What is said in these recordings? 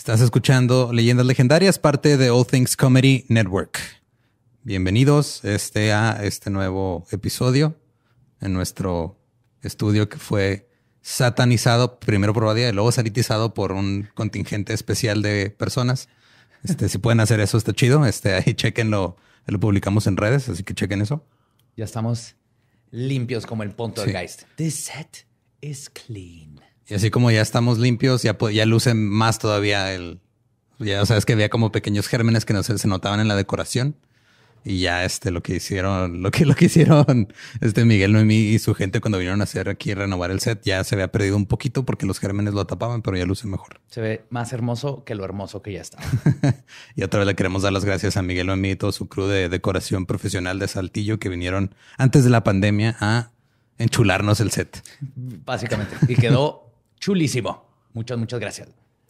Estás escuchando Leyendas Legendarias, parte de All Things Comedy Network. Bienvenidos a este nuevo episodio en nuestro estudio que fue satanizado primero por Badía y luego sanitizado por un contingente especial de personas. Si pueden hacer eso, está chido. Ahí chequenlo. Lo publicamos en redes, así que chequen eso. Ya estamos limpios como el punto del Geist. This set is clean. Y así como ya estamos limpios, ya lucen más todavía el... Ya sabes que había como pequeños gérmenes que no se notaban en la decoración. Y ya lo que hicieron Miguel Noemí y su gente cuando vinieron a hacer aquí renovar el set, ya se había perdido un poquito porque los gérmenes lo tapaban, pero ya luce mejor. Se ve más hermoso que lo hermoso que ya está. Y otra vez le queremos dar las gracias a Miguel Noemí y todo su crew de decoración profesional de Saltillo que vinieron antes de la pandemia a enchularnos el set. Básicamente. Y quedó chulísimo. Muchas, muchas gracias.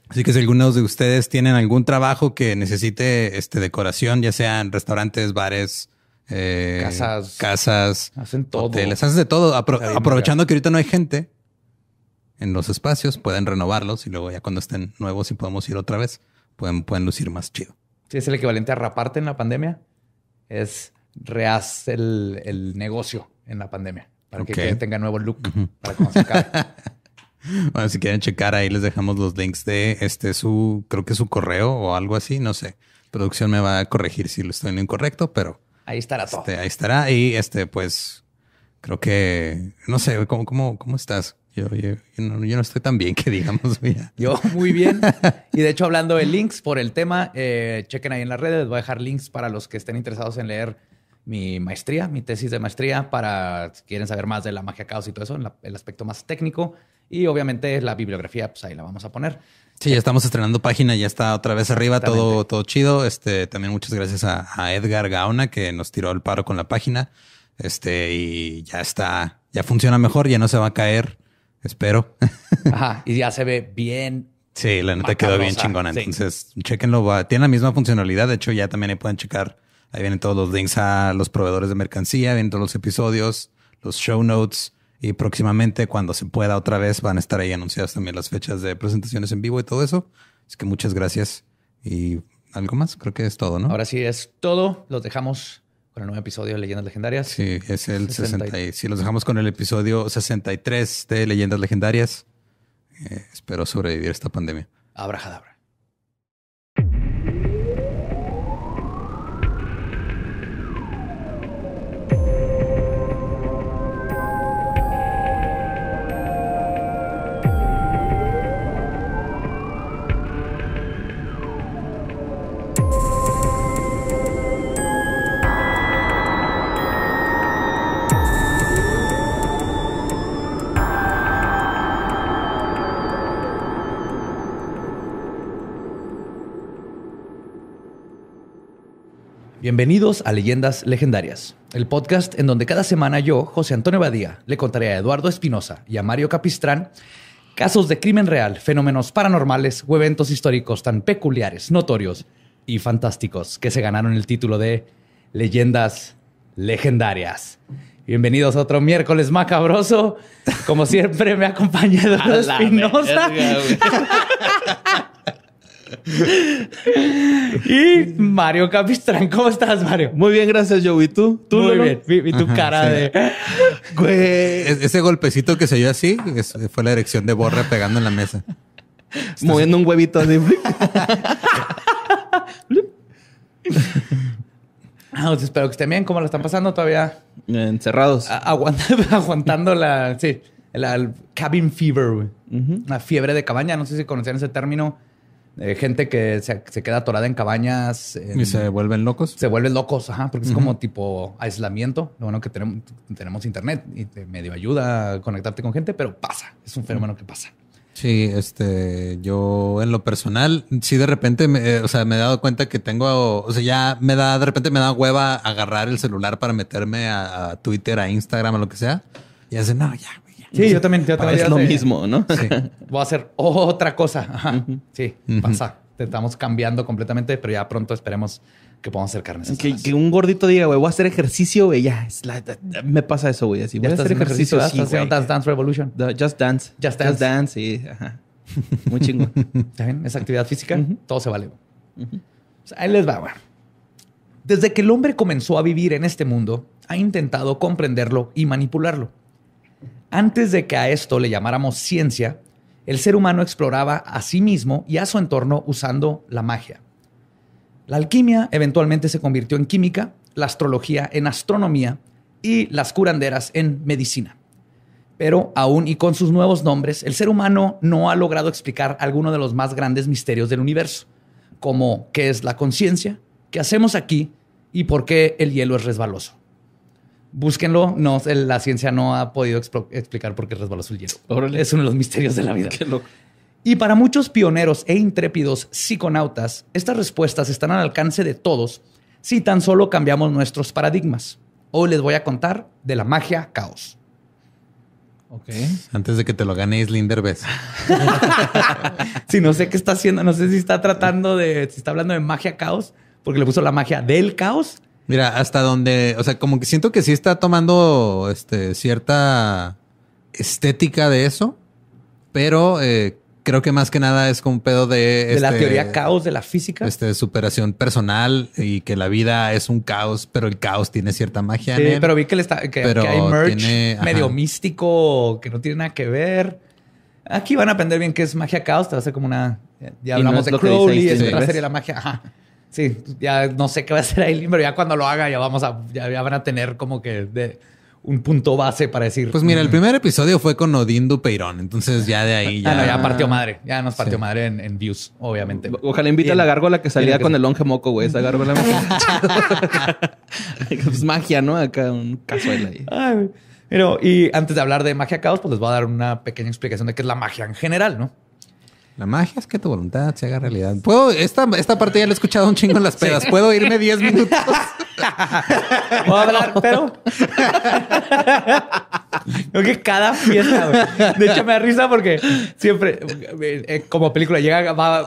Así que si algunos de ustedes tienen algún trabajo que necesite decoración, ya sean restaurantes, bares, casas, hacen todo. Hoteles, hacen de todo. Aprovechando que ahorita no hay gente en los espacios, pueden renovarlos y luego ya cuando estén nuevos y podemos ir otra vez, pueden lucir más chido. Sí, es el equivalente a raparte en la pandemia. Es rehaz el negocio en la pandemia para que tenga nuevo look para que no se acabe. Bueno, si quieren checar, ahí les dejamos los links de creo que su correo o algo así, no sé. Producción me va a corregir si lo estoy en lo incorrecto, pero... Ahí estará todo. Ahí estará. Y pues, creo que... No sé, ¿cómo estás? Yo no estoy tan bien que digamos. Mira. Yo muy bien. Y de hecho, hablando de links por el tema, chequen ahí en las redes. Les voy a dejar links para los que estén interesados en leer mi tesis de maestría, para si quieren saber más de la magia caos y todo eso, el aspecto más técnico. Y obviamente la bibliografía, pues ahí la vamos a poner. Sí, ya estamos estrenando página, ya está otra vez arriba, todo chido. También muchas gracias a Edgar Gaona, que nos tiró el paro con la página. Y ya está, ya funciona mejor, ya no se va a caer, espero. Ajá, y ya se ve bien. Sí, la neta quedó bien chingona. Sí. Entonces, chequenlo, tiene la misma funcionalidad. De hecho, ya también ahí pueden checar. Ahí vienen todos los links a los proveedores de mercancía, vienen todos los episodios, los show notes. Y próximamente, cuando se pueda otra vez, van a estar ahí anunciadas también las fechas de presentaciones en vivo y todo eso. Así que muchas gracias. Y algo más, creo que es todo, ¿no? Ahora sí es todo. Los dejamos con el nuevo episodio de Leyendas Legendarias. Sí, es el 63. Sí, los dejamos con el episodio 63 de Leyendas Legendarias. Espero sobrevivir esta pandemia. Abrajadabra. Bienvenidos a Leyendas Legendarias, el podcast en donde cada semana yo, José Antonio Badía, le contaré a Eduardo Espinosa y a Mario Capistrán casos de crimen real, fenómenos paranormales o eventos históricos tan peculiares, notorios y fantásticos que se ganaron el título de Leyendas Legendarias. Bienvenidos a otro miércoles macabroso. Como siempre, me acompaña Eduardo Espinosa. Y Mario Capistrán, ¿cómo estás, Mario? Muy bien, gracias, Joe. ¿Y tú? Muy bien. Vi tu cara de... Güey. Ese golpecito que se oyó así fue la erección de Borre pegando en la mesa. Moviendo un huevito así. Pues espero que estén bien. ¿Cómo lo están pasando todavía? Encerrados. Aguantando la... Sí, la cabin fever, güey. Una fiebre de cabaña. No sé si conocían ese término. Gente que se queda atorada en cabañas. ¿Y se vuelven locos? Se vuelven locos, ajá, porque es como tipo aislamiento. Lo bueno que tenemos internet y te medio ayuda a conectarte con gente, pero pasa. Es un fenómeno que pasa. Sí, yo en lo personal, sí de repente, me he dado cuenta que tengo... O sea, ya de repente me da hueva agarrar el celular para meterme a Twitter, a Instagram, a lo que sea. Y hace, no, ya... Sí, yo también. Es lo mismo, ¿no? Sí. Voy a hacer otra cosa. Ajá. Sí, pasa. Estamos cambiando completamente, pero ya pronto esperemos que podamos hacer carnes. Que un gordito diga, güey, voy a hacer ejercicio, güey. Ya, me pasa eso, güey. Así, voy a hacer ejercicio. Dance Revolution. Just Dance. Just Dance, sí. Ajá. Muy chingón. ¿Saben? Esa actividad física, todo se vale. O sea, ahí les va, güey. Desde que el hombre comenzó a vivir en este mundo, ha intentado comprenderlo y manipularlo. Antes de que a esto le llamáramos ciencia, el ser humano exploraba a sí mismo y a su entorno usando la magia. La alquimia eventualmente se convirtió en química, la astrología en astronomía y las curanderas en medicina. Pero aún y con sus nuevos nombres, el ser humano no ha logrado explicar alguno de los más grandes misterios del universo, como qué es la conciencia, qué hacemos aquí y por qué el hielo es resbaloso. Búsquenlo. No, la ciencia no ha podido explicar por qué resbaloso el hielo. Órale. Es uno de los misterios de la vida. Qué loco. Y para muchos pioneros e intrépidos psiconautas, estas respuestas están al alcance de todos si tan solo cambiamos nuestros paradigmas. Hoy les voy a contar de la magia caos. Ok. Antes de que te lo gane Islin Derbez. Sí, no sé qué está haciendo. No sé si está tratando de... Si está hablando de magia caos, porque le puso la magia del caos. Mira, hasta donde... O sea, como que siento que sí está tomando cierta estética de eso, pero... Creo que más que nada es como un pedo de la teoría caos de la física. Superación personal y que la vida es un caos, pero el caos tiene cierta magia. Sí, en él, pero vi que, que hay merch medio místico que no tiene nada que ver. Aquí van a aprender bien qué es magia caos. Te va a hacer como una... Ya hablamos de Crowley, es otra serie de la magia. Ajá. Sí, ya no sé qué va a hacer ahí, pero ya cuando lo haga ya vamos a... Ya van a tener como que... un punto base para decir... Pues mira, el primer episodio fue con Odindo Peirón. Entonces ya de ahí ya... Ah, no, ya partió madre. Ya nos partió madre en views, obviamente. Ojalá invita a la gárgola que salía con el longe moco, güey. Esa gárgola... Pues magia, ¿no? Acá un cazuela ahí. Ay, pero, y antes de hablar de magia caos, pues les voy a dar una pequeña explicación de qué es la magia en general, ¿no? La magia es que tu voluntad se haga realidad. ¿Puedo? Esta parte ya la he escuchado un chingo en las pedas. ¿Puedo irme 10 minutos? ¿Puedo hablar, pero? Creo que cada fiesta, güey. De hecho, me da risa porque siempre, como película,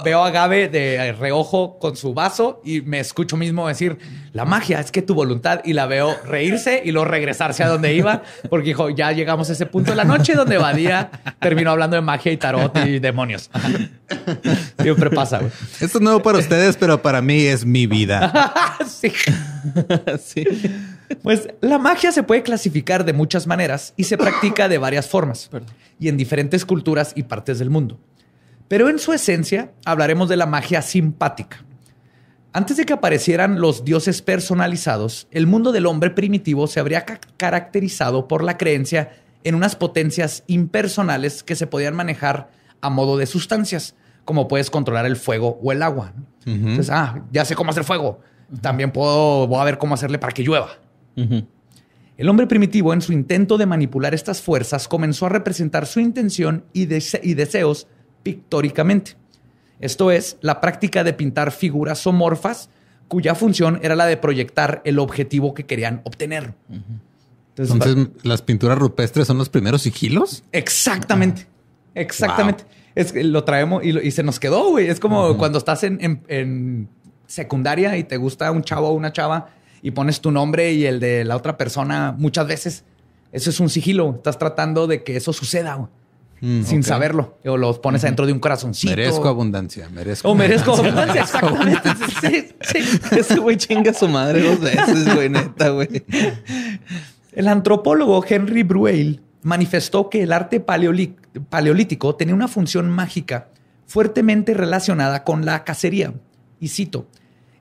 veo a Gabe de reojo con su vaso y me escucho mismo decir, la magia es que tu voluntad, y la veo reírse y luego regresarse a donde iba, porque dijo, ya llegamos a ese punto de la noche donde Badía terminó hablando de magia y tarot y demonios. Siempre pasa, güey. Esto es nuevo para ustedes, pero para mí es mi vida. Sí. Sí. Pues la magia se puede clasificar de muchas maneras y se practica de varias formas y en diferentes culturas y partes del mundo. Pero en su esencia hablaremos de la magia simpática. Antes de que aparecieran los dioses personalizados, el mundo del hombre primitivo se habría caracterizado por la creencia en unas potencias impersonales que se podían manejar a modo de sustancias, como puedes controlar el fuego o el agua. Entonces, ya sé cómo hacer fuego. También voy a ver cómo hacerle para que llueva. El hombre primitivo, en su intento de manipular estas fuerzas, comenzó a representar su intención y deseos pictóricamente. Esto es, la práctica de pintar figuras zoomorfas cuya función era la de proyectar el objetivo que querían obtener. Entonces, ¿las pinturas rupestres son los primeros sigilos? Exactamente. Exactamente. Wow. Lo traemos y se nos quedó, güey. Es como cuando estás en secundaria y te gusta un chavo o una chava y pones tu nombre y el de la otra persona muchas veces. Eso es un sigilo. Estás tratando de que eso suceda, güey. Sin saberlo. O los pones adentro de un corazoncito. Merezco abundancia. Merezco abundancia. Exactamente. Sí. Ese güey chinga a su madre 2 veces, güey. Neta, güey. El antropólogo Henry Breuil manifestó que el arte paleolítico tenía una función mágica fuertemente relacionada con la cacería. Y cito,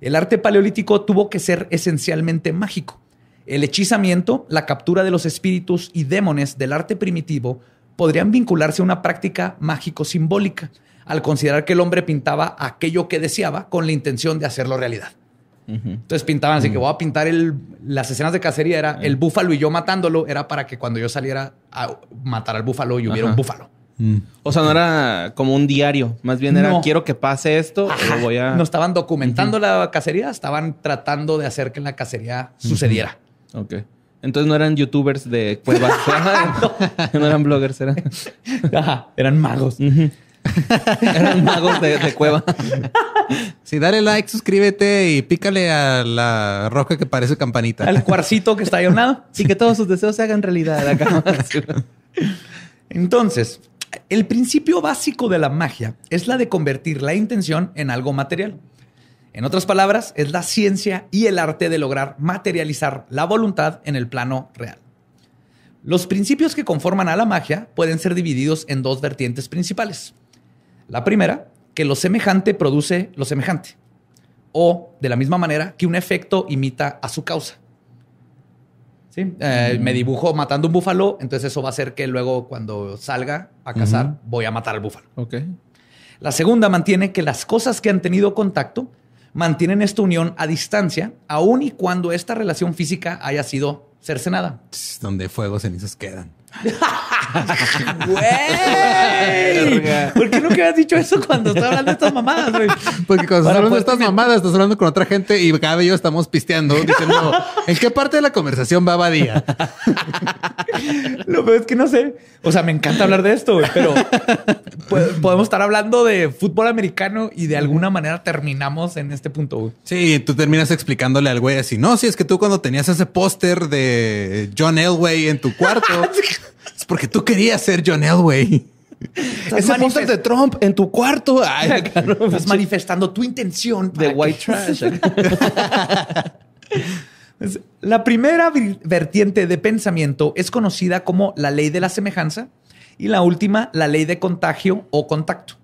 el arte paleolítico tuvo que ser esencialmente mágico. El hechizamiento, la captura de los espíritus y demones del arte primitivo podrían vincularse a una práctica mágico-simbólica al considerar que el hombre pintaba aquello que deseaba con la intención de hacerlo realidad. Entonces pintaban así que voy a pintar las escenas de cacería. Era el búfalo y yo matándolo. Era para que cuando yo saliera a matar al búfalo y hubiera un búfalo. O sea, no era como un diario. Más bien era quiero que pase esto. No estaban documentando la cacería. Estaban tratando de hacer que la cacería sucediera. Ok. Entonces no eran youtubers de cuevas. No eran bloggers. Eran magos. Eran magos de cueva. Sí, dale like, suscríbete y pícale a la roca que parece campanita. Al cuarcito que está ahí a un lado. Y que todos sus deseos se hagan realidad. Entonces, El principio básico de la magia es la de convertir la intención en algo material. En otras palabras, es la ciencia y el arte de lograr materializar la voluntad en el plano real. Los principios que conforman a la magia pueden ser divididos en dos vertientes principales. La primera, que lo semejante produce lo semejante, o de la misma manera que un efecto imita a su causa. ¿Sí? Me dibujo matando un búfalo, entonces eso va a hacer que luego cuando salga a cazar voy a matar al búfalo. Okay. La segunda mantiene que las cosas que han tenido contacto mantienen esta unión a distancia, aun y cuando esta relación física haya sido cercenada. Donde fuego, cenizas quedan. ¡Güey! ¿Por qué nunca has dicho eso cuando estás hablando de estas mamadas, güey? Porque cuando estás hablando de estas mamadas, estás hablando con otra gente y cada vez yo estamos pisteando diciendo, ¿en qué parte de la conversación va Badía? Lo peor es que no sé. O sea, me encanta hablar de esto, güey, pero podemos estar hablando de fútbol americano y de alguna manera terminamos en este punto, güey. Sí, tú terminas explicándole al güey así, no, si es que tú cuando tenías ese póster de John Elway en tu cuarto... Es porque tú querías ser John Elway. Ese póster de Trump en tu cuarto. Ay, claro, estás manifestando tu intención de white trash. La primera vertiente de pensamiento es conocida como la ley de la semejanza y la última, la ley de contagio o contacto.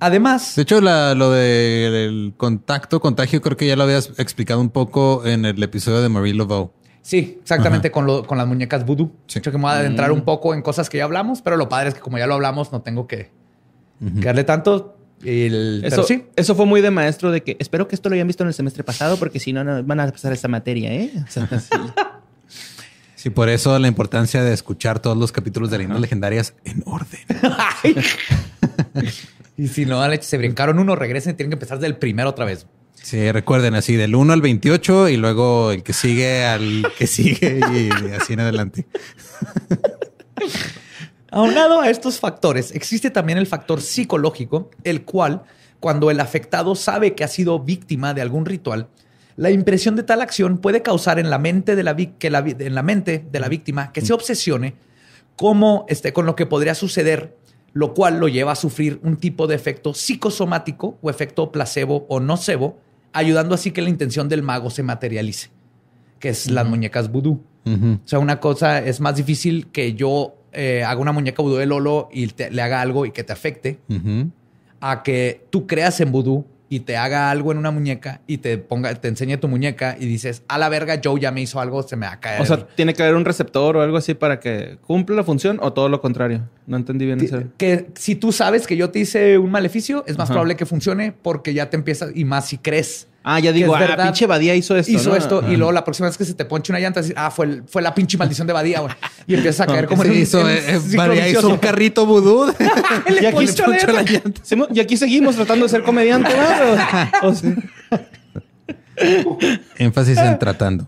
Además... De hecho, lo del contagio, creo que ya lo habías explicado un poco en el episodio de Marie Laveau. Sí, exactamente, con las muñecas vudú. Sí. Yo que me voy a adentrar un poco en cosas que ya hablamos, pero lo padre es que como ya lo hablamos, no tengo que darle tanto. Eso fue muy de maestro de que espero que esto lo hayan visto en el semestre pasado, porque si no, no van a pasar esta materia, ¿eh? O sea, sí. Sí, por eso la importancia de escuchar todos los capítulos de Leyendas Legendarias en orden. Y si no, se brincaron uno, regresen y tienen que empezar del primero otra vez. Sí, recuerden así del 1 al 28 y luego el que sigue al que sigue y así en adelante. Aunado a estos factores, existe también el factor psicológico, el cual, cuando el afectado sabe que ha sido víctima de algún ritual, la impresión de tal acción puede causar en la mente de la víctima que se obsesione con lo que podría suceder, lo cual lo lleva a sufrir un tipo de efecto psicosomático o efecto placebo o nocebo, ayudando así que la intención del mago se materialice, que es las muñecas vudú. O sea, una cosa es más difícil que yo haga una muñeca vudú de Lolo y le haga algo y que te afecte, a que tú creas en vudú y te haga algo en una muñeca y te enseñe tu muñeca y dices, a la verga, Joe ya me hizo algo, se me va a caer. O sea, ¿tiene que haber un receptor o algo así para que cumpla la función o todo lo contrario? No entendí bien eso. Que si tú sabes que yo te hice un maleficio, es más probable que funcione porque ya te empiezas, y más si crees. Ah, ya digo, pinche Badía hizo esto. Hizo esto. Y luego la próxima vez que se te ponche una llanta, decir, fue la pinche maldición de Badía, güey. Y empiezas a caer como... Badía hizo un carrito vudú. Y aquí se ponchó la llanta. Y aquí seguimos tratando de ser comediante, ¿no? Énfasis en tratando.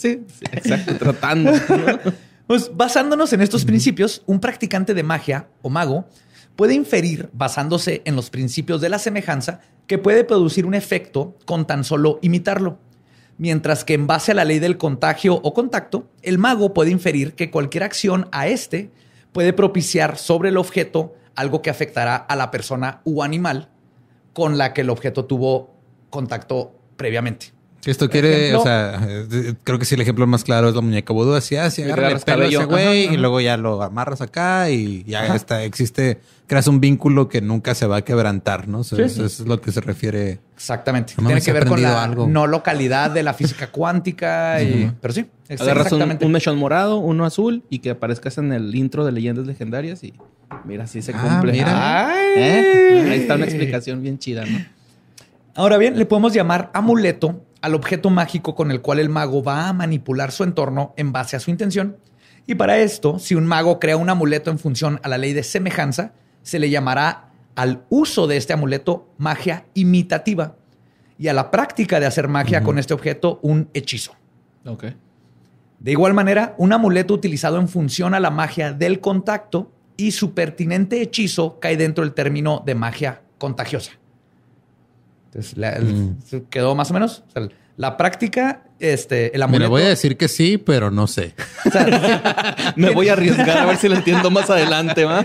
Sí, exacto, tratando. Pues basándonos en estos principios, un practicante de magia o mago puede inferir, basándose en los principios de la semejanza, que puede producir un efecto con tan solo imitarlo. Mientras que en base a la ley del contagio o contacto, el mago puede inferir que cualquier acción a este puede propiciar sobre el objeto algo que afectará a la persona u animal con la que el objeto tuvo contacto previamente. Esto quiere, o sea, creo que sí el ejemplo más claro es la muñeca vudú, así agarra el pelo a ese güey y luego ya lo amarras acá y ya existe, creas un vínculo que nunca se va a quebrantar, ¿no? O sea, eso es lo que se refiere. Exactamente. No tiene que ver con la no localidad de la física cuántica. Pero sí, agarras un mechón morado, uno azul y que aparezcas en el intro de Leyendas Legendarias y mira, sí se cumple. Ahí está una explicación bien chida, ¿no? Ahora bien, le podemos llamar amuleto al objeto mágico con el cual el mago va a manipular su entorno en base a su intención. Y para esto, si un mago crea un amuleto en función a la ley de semejanza, se le llamará al uso de este amuleto magia imitativa y a la práctica de hacer magia con este objeto un hechizo. De igual manera, un amuleto utilizado en función a la magia del contacto y su pertinente hechizo cae dentro del término de magia contagiosa. Quedó más o menos. O sea, La práctica, el amuleto... Me voy a decir que sí, pero no sé. O sea, me voy a arriesgar a ver si lo entiendo más adelante, ¿va?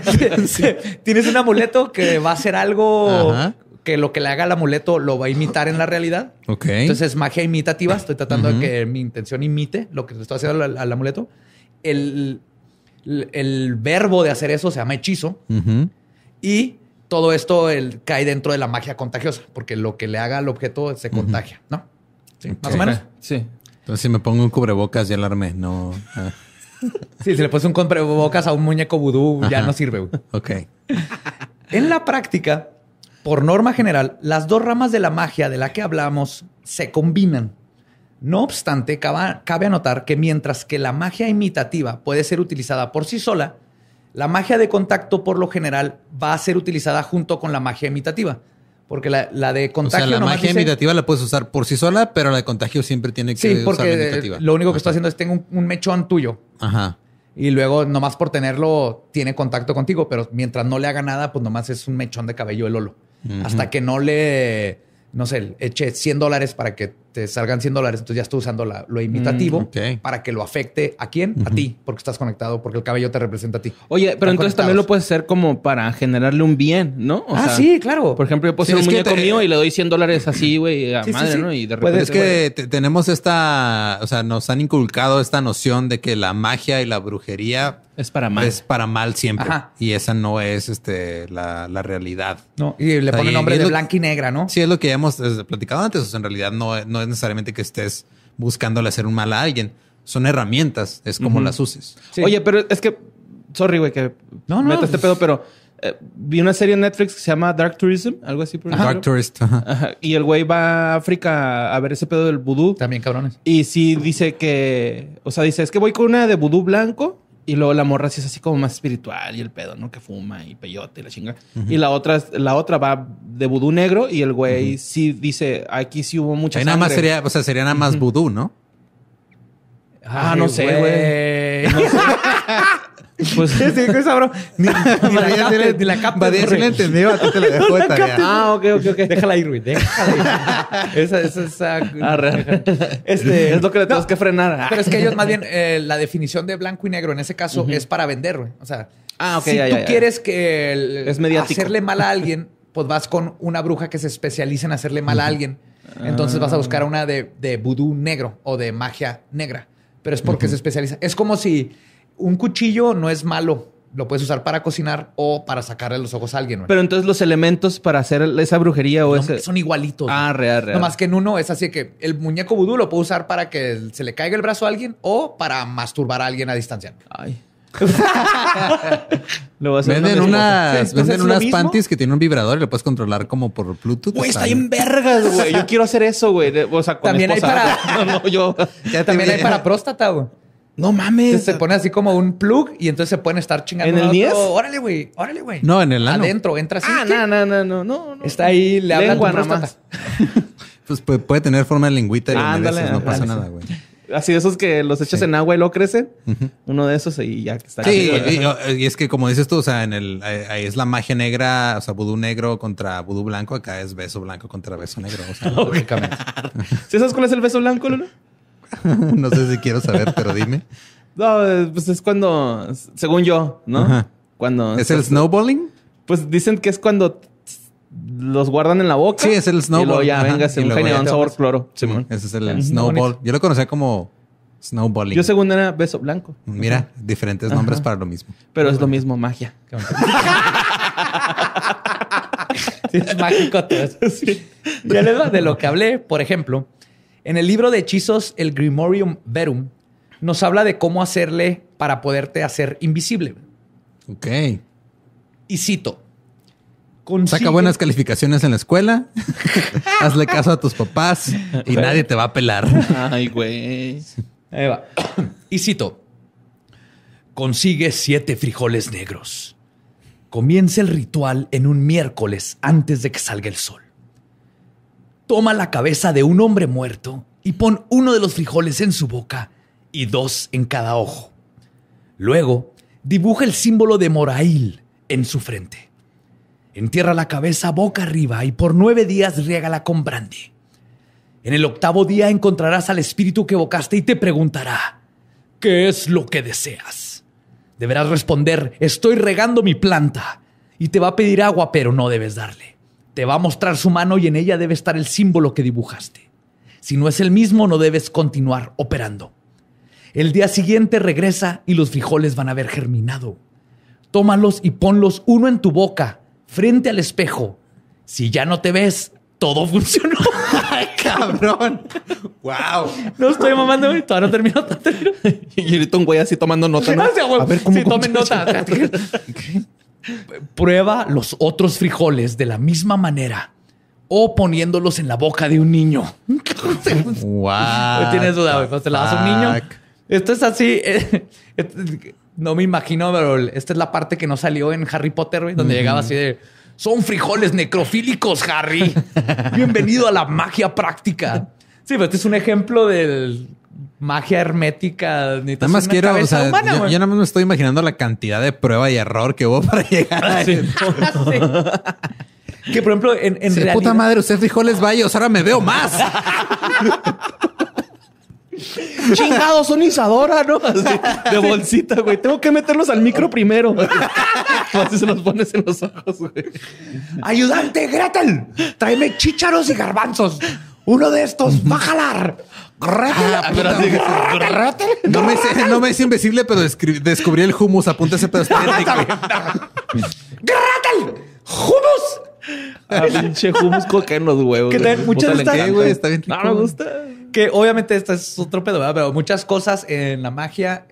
Tienes un amuleto que va a hacer algo... Ajá. Que lo que le haga el amuleto lo va a imitar en la realidad. Ok. Entonces, magia imitativa. Estoy tratando de que mi intención imite lo que estoy haciendo al amuleto. El verbo de hacer eso se llama hechizo. Y todo esto cae dentro de la magia contagiosa, porque lo que le haga al objeto se contagia, ¿no? Sí, okay. Más o menos. Sí. Entonces, si me pongo un cubrebocas, ya alarmé. No. Sí, si le pones un cubrebocas a un muñeco vudú, ya no sirve. Ok. En la práctica... Por norma general, las dos ramas de la magia de la que hablamos se combinan. No obstante, cabe anotar que mientras que la magia imitativa puede ser utilizada por sí sola, la magia de contacto por lo general va a ser utilizada junto con la magia imitativa. Porque la de contagio... O sea, la magia imitativa la puedes usar por sí sola, pero la de contagio siempre tiene que usar la imitativa. Lo único que estoy haciendo es tengo un mechón tuyo. Ajá. Y luego, nomás por tenerlo, tiene contacto contigo. Pero mientras no le haga nada, pues nomás es un mechón de cabello del Lolo. Hasta que no le, no sé, eche $100 para que te salgan $100. Entonces ya estoy usando lo imitativo para que lo afecte. ¿A quién? A ti, porque estás conectado, porque el cabello te representa a ti. Oye, pero entonces conectados. También lo puedes hacer como para generarle un bien, ¿no? O sea, sí, claro. Por ejemplo, yo puedo hacer un muñeco mío y le doy $100 así, güey, a madre, ¿no? Y de repente... Pues es que tenemos esta... O sea, nos han inculcado esta noción de que la magia y la brujería... Es para mal. Es para mal siempre. Ajá. Y esa no es la realidad. No, y le ponen nombre de blanca y negra, ¿no? Sí, es lo que ya hemos platicado antes. O sea, en realidad no es necesariamente que estés buscándole hacer un mal a alguien. Son herramientas. Es como las uses. Sí. Oye, pero es que... Sorry, güey, que meto este pedo, pero... vi una serie en Netflix que se llama Dark Tourism, algo así. Por Dark Tourist. Ajá. Y el güey va a África a ver ese pedo del vudú. También cabrones. Y sí dice que... O sea, dice, es que voy con una de vudú blanco. Y luego la morra sí es así como más espiritual y el pedo, ¿no? Que fuma y peyote y la chinga. Y la otra va de vudú negro y el güey sí dice, aquí sí hubo mucha sangre. Nada más sería, o sea, sería nada más vudú, ¿no? Ah, no sé, güey. No sé. Pues sí, qué sabro. Ni la capa. Badía sí la entendió, a ti te la dejó de tarea. Ah, ok. Déjala ir, güey. Esa. Es lo que le tenemos que frenar. Pero es que ellos más bien, la definición de blanco y negro en ese caso es para vender, güey. O sea, si tú quieres que hacerle mal a alguien, pues vas con una bruja que se especializa en hacerle mal a alguien. Entonces vas a buscar una de vudú negro o de magia negra. Pero es porque se especializa. Es como si... Un cuchillo no es malo. Lo puedes usar para cocinar o para sacarle los ojos a alguien. Güey. Pero entonces los elementos para hacer esa brujería o son igualitos. Ah, real. Nomás que en uno es así que el muñeco vudú lo puede usar para que se le caiga el brazo a alguien o para masturbar a alguien a distancia. Ay. Venden unas panties que tienen un vibrador y lo puedes controlar como por Bluetooth. Güey, está en vergas, güey. Yo quiero hacer eso, güey. O sea, con también esposa. También hay para próstata, güey. No mames. Entonces se pone así como un plug y entonces se pueden estar chingando. ¿En el niés? Órale, güey. No, en el ano. Adentro, entra así. No. Está ahí, le hablan tu próstata. Pues puede tener forma de lengüita y no pasa nada, güey. Así de esos que los echas en agua y luego crecen. Uno de esos y ya está. Sí, y es que como dices tú, o sea, ahí es la magia negra, o sea, vudú negro contra vudú blanco. Acá es beso blanco contra beso negro. O sea, lógicamente. ¿Sí sabes cuál es el beso blanco, Lolo? No sé si quiero saber, pero dime. No, pues es cuando, según yo, ¿no? Ajá. Cuando ¿es el snowballing? Pues dicen que es cuando los guardan en la boca. Sí, es el snowball. Y luego ya venga, se unjan y da un sabor cloro. Simón. Ese es el snowball. Yo lo conocía como snowballing. Yo según era beso blanco. Mira, diferentes nombres para lo mismo. Pero es lo mismo, magia. Sí, es mágico todo eso. Sí. Ya les va de lo que hablé, por ejemplo... En el libro de hechizos, el Grimorium Verum, nos habla de cómo hacerle para poderte hacer invisible. Ok. Y cito. Saca buenas calificaciones en la escuela. Hazle caso a tus papás y nadie te va a pelar. Ay, güey. Ahí va. Y cito. Consigue 7 frijoles negros. Comienza el ritual en un miércoles antes de que salga el sol. Toma la cabeza de un hombre muerto y pon uno de los frijoles en su boca y 2 en cada ojo. Luego, dibuja el símbolo de Morail en su frente. Entierra la cabeza boca arriba y por 9 días riégala con brandy. En el octavo día encontrarás al espíritu que evocaste y te preguntará, ¿qué es lo que deseas? Deberás responder, estoy regando mi planta. Y te va a pedir agua, pero no debes darle. Te va a mostrar su mano y en ella debe estar el símbolo que dibujaste. Si no es el mismo, no debes continuar operando. El día siguiente regresa y los frijoles van a haber germinado. Tómalos y ponlos uno en tu boca, frente al espejo. Si ya no te ves, todo funcionó. ¡Cabrón! ¡Wow! No estoy mamando, güey. Todavía no termino. Y ahorita un güey así tomando nota, ¿no? A ver cómo... Sí, tomen nota. Prueba los otros frijoles de la misma manera o poniéndolos en la boca de un niño. ¡Wow! Tienes duda, güey. Cuando te la das a un niño. Esto es así... no me imagino, pero esta es la parte que no salió en Harry Potter, güey, donde llegaba así de... Son frijoles necrofílicos, Harry. Bienvenido a la magia práctica. Sí, pero este es un ejemplo de magia hermética. Nada más quiero, o sea, humana, yo nada más me estoy imaginando la cantidad de prueba y error que hubo para llegar a eso. Sí. Que, por ejemplo, en realidad... Puta madre, usted frijoles bayos, ahora me veo más. Chingados, son Isadora, ¿no? Así, de bolsita, güey. Tengo que meterlos al micro primero. Así se los pones en los ojos, güey. Ayudante, Gretel. Tráeme chícharos y garbanzos. Uno de estos va a jalar. Gretel. No me es imbécil, pero descubrí el hummus. Apúntese, pero Gretel. ¡Hummus! Ah, pinche hummus coca en los huevos. Que también muchas veces. No me gusta. Que obviamente esto es otro pedo, ¿verdad? Pero muchas cosas en la magia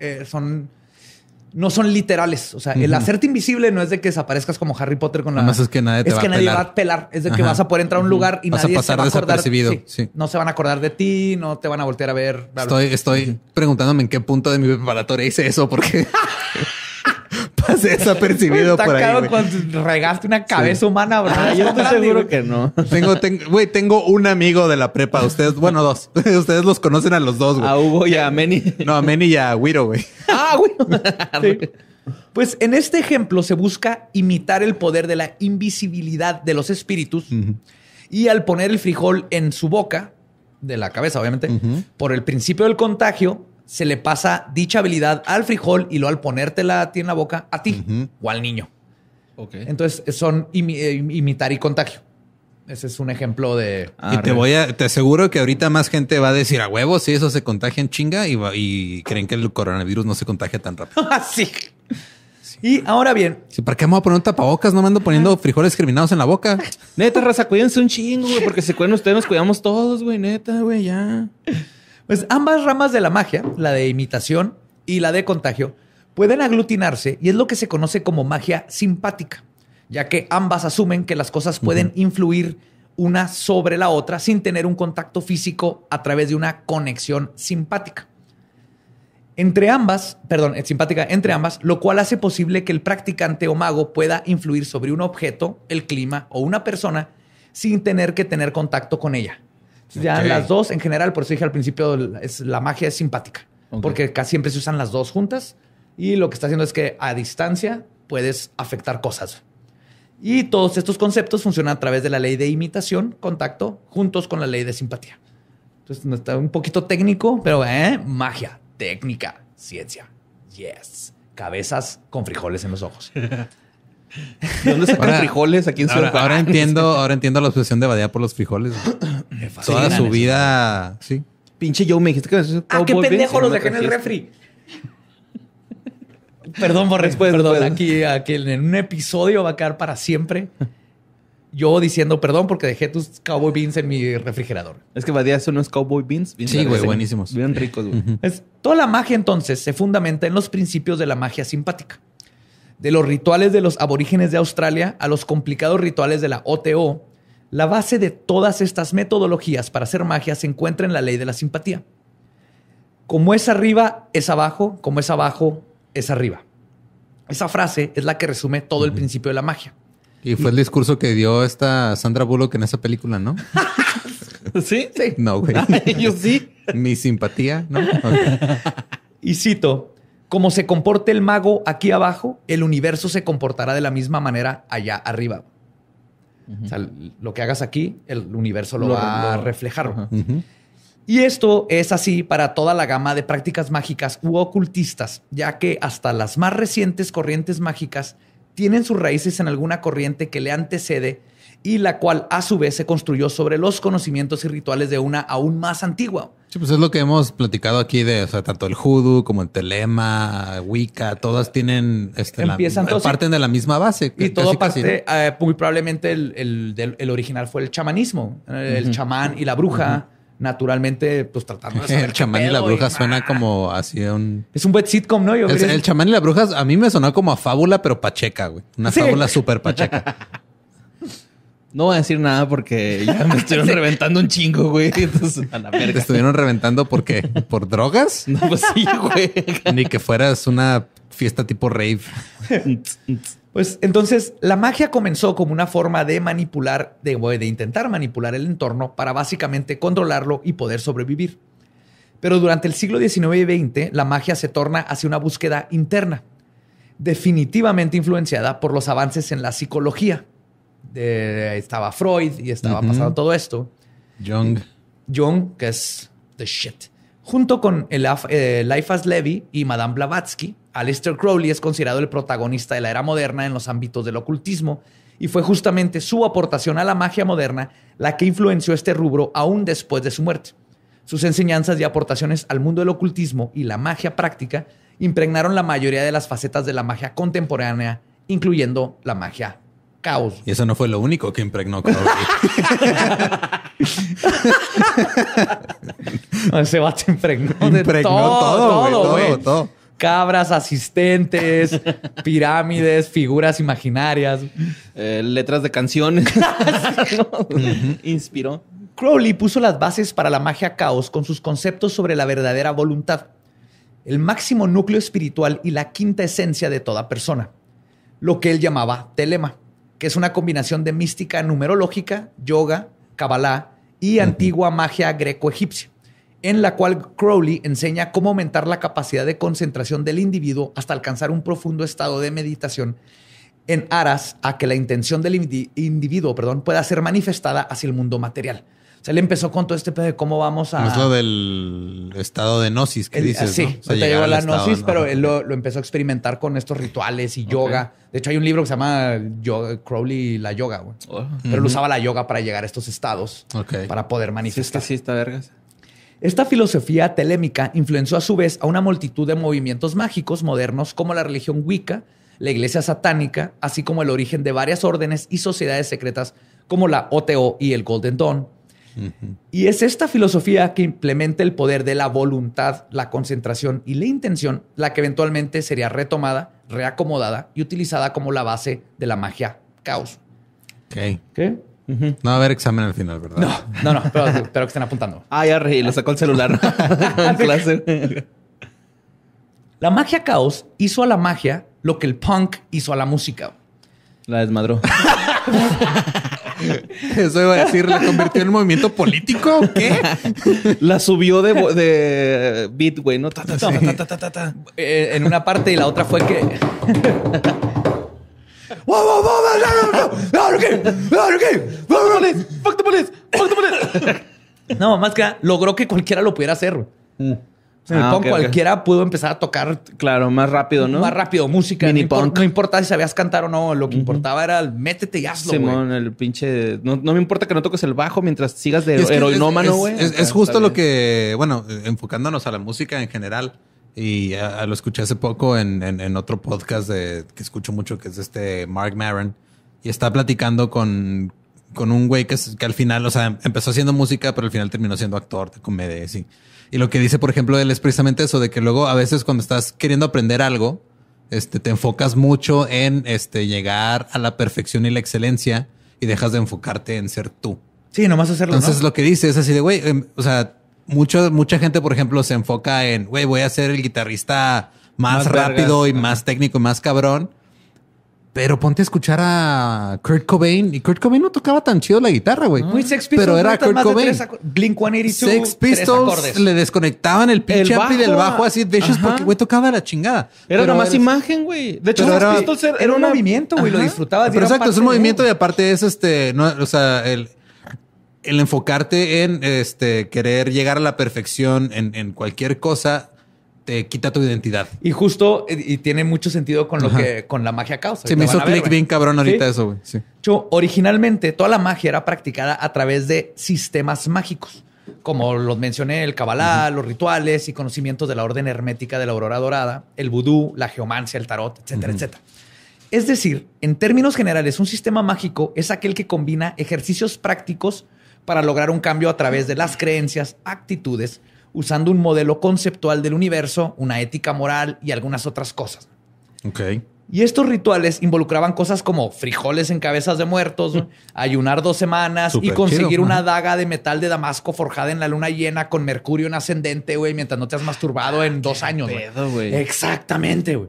no son literales. O sea, el hacerte invisible no es de que desaparezcas como Harry Potter con la... Además es que nadie te va a pelar. Es que nadie va a pelar. Es de que vas a poder entrar a un lugar y vas nadie a pasar se va a acordar. Desapercibido. Sí, sí. No se van a acordar de ti, no te van a voltear a ver. Bla, bla. Estoy preguntándome en qué punto de mi preparatoria hice eso, porque... Pasé desapercibido por ahí. Cuando regaste una cabeza humana, bro. Yo estoy seguro que no. Tengo un amigo de la prepa. Ustedes, bueno, dos. Ustedes los conocen a los dos, güey. A Hugo y a Meni. No, a Meni y a Wiro, güey. Ah, güey. Sí. Pues en este ejemplo se busca imitar el poder de la invisibilidad de los espíritus. Y al poner el frijol en su boca, de la cabeza, obviamente, por el principio del contagio, se le pasa dicha habilidad al frijol y al ponértela a ti en la boca, a ti o al niño. Okay. Entonces son imitar y contagio. Ese es un ejemplo de... Te aseguro que ahorita más gente va a decir a huevo si eso se contagia en chinga y creen que el coronavirus no se contagia tan rápido. Así. Y ahora bien... Sí, ¿para qué me voy a poner un tapabocas? No me ando poniendo frijoles germinados en la boca. Neta, raza, cuídense un chingo, güey, porque si cuidan ustedes nos cuidamos todos, güey. Neta, güey, ya... Pues ambas ramas de la magia, la de imitación y la de contagio, pueden aglutinarse y es lo que se conoce como magia simpática, ya que ambas asumen que las cosas pueden influir una sobre la otra sin tener un contacto físico a través de una conexión simpática. Simpática entre ambas, lo cual hace posible que el practicante o mago pueda influir sobre un objeto, el clima o una persona sin tener que tener contacto con ella. Ya las dos en general, por eso dije al principio, la magia es simpática. Porque casi siempre se usan las dos juntas. Y lo que está haciendo es que a distancia puedes afectar cosas. Y todos estos conceptos funcionan a través de la ley de imitación, contacto, juntos con la ley de simpatía. Entonces está un poquito técnico, pero magia, técnica, ciencia. Yes. Cabezas con frijoles en los ojos. ¿De dónde sacan frijoles? ¿A quién se los pagan? Ahora entiendo la obsesión de Badía por los frijoles. Toda su vida. Sí. Pinche Joe, me dijiste que... ¡Ah, qué pendejo! Los dejé en el refri. Perdón por respuesta. Perdón. Aquí en un episodio va a quedar para siempre yo diciendo perdón porque dejé tus cowboy beans en mi refrigerador. Es que Badía son unos cowboy beans. Sí, güey, buenísimos. Bien ricos, güey. Toda la magia, entonces, se fundamenta en los principios de la magia simpática. De los rituales de los aborígenes de Australia a los complicados rituales de la OTO, la base de todas estas metodologías para hacer magia se encuentra en la ley de la simpatía. Como es arriba, es abajo. Como es abajo, es arriba. Esa frase es la que resume todo el principio de la magia. Y fue el discurso que dio esta Sandra Bullock en esa película, ¿no? ¿Sí? Sí. No, güey. Yo sí. Mi simpatía, ¿no? Okay. Y cito... Como se comporte el mago aquí abajo, el universo se comportará de la misma manera allá arriba. Uh-huh. O sea, lo que hagas aquí, el universo lo va a reflejar. Uh-huh. Uh-huh. Y esto es así para toda la gama de prácticas mágicas u ocultistas, ya que hasta las más recientes corrientes mágicas tienen sus raíces en alguna corriente que le antecede y la cual a su vez se construyó sobre los conocimientos y rituales de una aún más antigua. Sí, pues es lo que hemos platicado aquí de, o sea, tanto el Vudú como el Telema, Wicca, todas tienen, parten de la misma base. Y todo parte, muy probablemente el original fue el chamanismo, el chamán y la bruja. Uh-huh. Naturalmente, pues tratando de saber el chamán y la bruja suena como así un... Es un buen sitcom, ¿no? El chamán y la bruja a mí me sonó como a fábula, pero pacheca, güey. Una fábula súper pacheca. No voy a decir nada porque ya me estuvieron reventando un chingo, güey. Entonces, a la verga. ¿Te estuvieron reventando por qué? ¿Por drogas? No, pues sí, güey. Ni que fueras una fiesta tipo rave. Pues entonces la magia comenzó como una forma de manipular, de intentar manipular el entorno para básicamente controlarlo y poder sobrevivir. Pero durante el siglo XIX y XX, la magia se torna hacia una búsqueda interna, definitivamente influenciada por los avances en la psicología. Estaba Freud y estaba pasando todo esto. Jung, que es the shit. Junto con Eliphas Levi y Madame Blavatsky, Aleister Crowley es considerado el protagonista de la era moderna en los ámbitos del ocultismo y fue justamente su aportación a la magia moderna la que influenció este rubro aún después de su muerte. Sus enseñanzas y aportaciones al mundo del ocultismo y la magia práctica impregnaron la mayoría de las facetas de la magia contemporánea, incluyendo la magia caos. Y eso no fue lo único que impregnó Crowley. Ese vato impregnó todo. Cabras, asistentes, pirámides, figuras imaginarias. Letras de canciones. Inspiró. Crowley puso las bases para la magia caos con sus conceptos sobre la verdadera voluntad, el máximo núcleo espiritual y la quinta esencia de toda persona, lo que él llamaba telema, que es una combinación de mística numerológica, yoga, Kabbalah y antigua magia greco-egipcia, en la cual Crowley enseña cómo aumentar la capacidad de concentración del individuo hasta alcanzar un profundo estado de meditación en aras a que la intención del individuo, pueda ser manifestada hacia el mundo material. O sea, él empezó con todo este pedo de cómo vamos a... Es lo del estado de Gnosis que dices, sí, ¿no? O sea, llegó a la Gnosis, pero él lo empezó a experimentar con estos rituales y yoga. De hecho, hay un libro que se llama Crowley, la yoga, güey. Pero él usaba la yoga para llegar a estos estados, para poder manifestar. Sí, está vergas. Esta filosofía telémica influenció a su vez a una multitud de movimientos mágicos modernos como la religión Wicca, la iglesia satánica, así como el origen de varias órdenes y sociedades secretas como la OTO y el Golden Dawn. Y es esta filosofía que implementa el poder de la voluntad, la concentración y la intención, la que eventualmente sería retomada, reacomodada y utilizada como la base de la magia caos. ¿Qué? No va a haber examen al final, ¿verdad? No, pero que estén apuntando. Ya reí, lo sacó el celular. En clase. La magia caos hizo a la magia lo que el punk hizo a la música. La desmadró. Eso iba a decir, ¿la convirtió en un movimiento político o qué? La subió de beat, güey, ¿no? En una parte y la otra fue que... No, más que logró que cualquiera lo pudiera hacer. O sea, el punk cualquiera pudo empezar a tocar. Claro, más rápido, ¿no? Más rápido, música. No importa si sabías cantar o no. Lo que importaba era el métete y hazlo, güey. Simón, el pinche... No me importa que no toques el bajo mientras sigas de heroinómano, güey. Es justo lo que... Bueno, enfocándonos a la música en general. Y lo escuché hace poco en otro podcast que escucho mucho, que es Marc Maron. Y está platicando con un güey que al final, o sea, empezó haciendo música, pero al final terminó siendo actor de comedia. Sí. Y lo que dice, por ejemplo, él es precisamente eso, de que luego a veces cuando estás queriendo aprender algo, te enfocas mucho en llegar a la perfección y la excelencia y dejas de enfocarte en ser tú. Sí, nomás hacerlo. Entonces, ¿no? Lo que dice es así de, güey, o sea, mucha gente, por ejemplo, se enfoca en, güey, voy a ser el guitarrista más rápido y más técnico y más cabrón. Pero ponte a escuchar a Kurt Cobain. Y Kurt Cobain no tocaba tan chido la guitarra, güey. Muy Sex Pistols. Pero era Kurt Cobain. Blink-182. Sex Pistols le desconectaban el pinche ampli del bajo así. De hecho, porque güey tocaba la chingada. Era nomás imagen, güey. De hecho, Sex Pistols era un movimiento, güey. Lo disfrutabas. Pero exacto, es un movimiento y aparte es o sea, el enfocarte en querer llegar a la perfección en cualquier cosa... te quita tu identidad. Y justo, y tiene mucho sentido con lo que con la magia causa. Se me hizo clic bien cabrón ahorita eso, güey. Sí. Originalmente, toda la magia era practicada a través de sistemas mágicos, como los mencioné, el Kabbalah, los rituales y conocimientos de la orden hermética de la Aurora Dorada, el vudú, la geomancia, el tarot, etcétera, etcétera. Es decir, en términos generales, un sistema mágico es aquel que combina ejercicios prácticos para lograr un cambio a través de las creencias, actitudes, usando un modelo conceptual del universo, una ética moral y algunas otras cosas. Ok. Y estos rituales involucraban cosas como frijoles en cabezas de muertos, ayunar 2 semanas super y conseguir chido, una daga de metal de damasco forjada en la luna llena con mercurio en ascendente, güey, mientras no te has masturbado en 2 años. Pedo, güey. Exactamente, güey.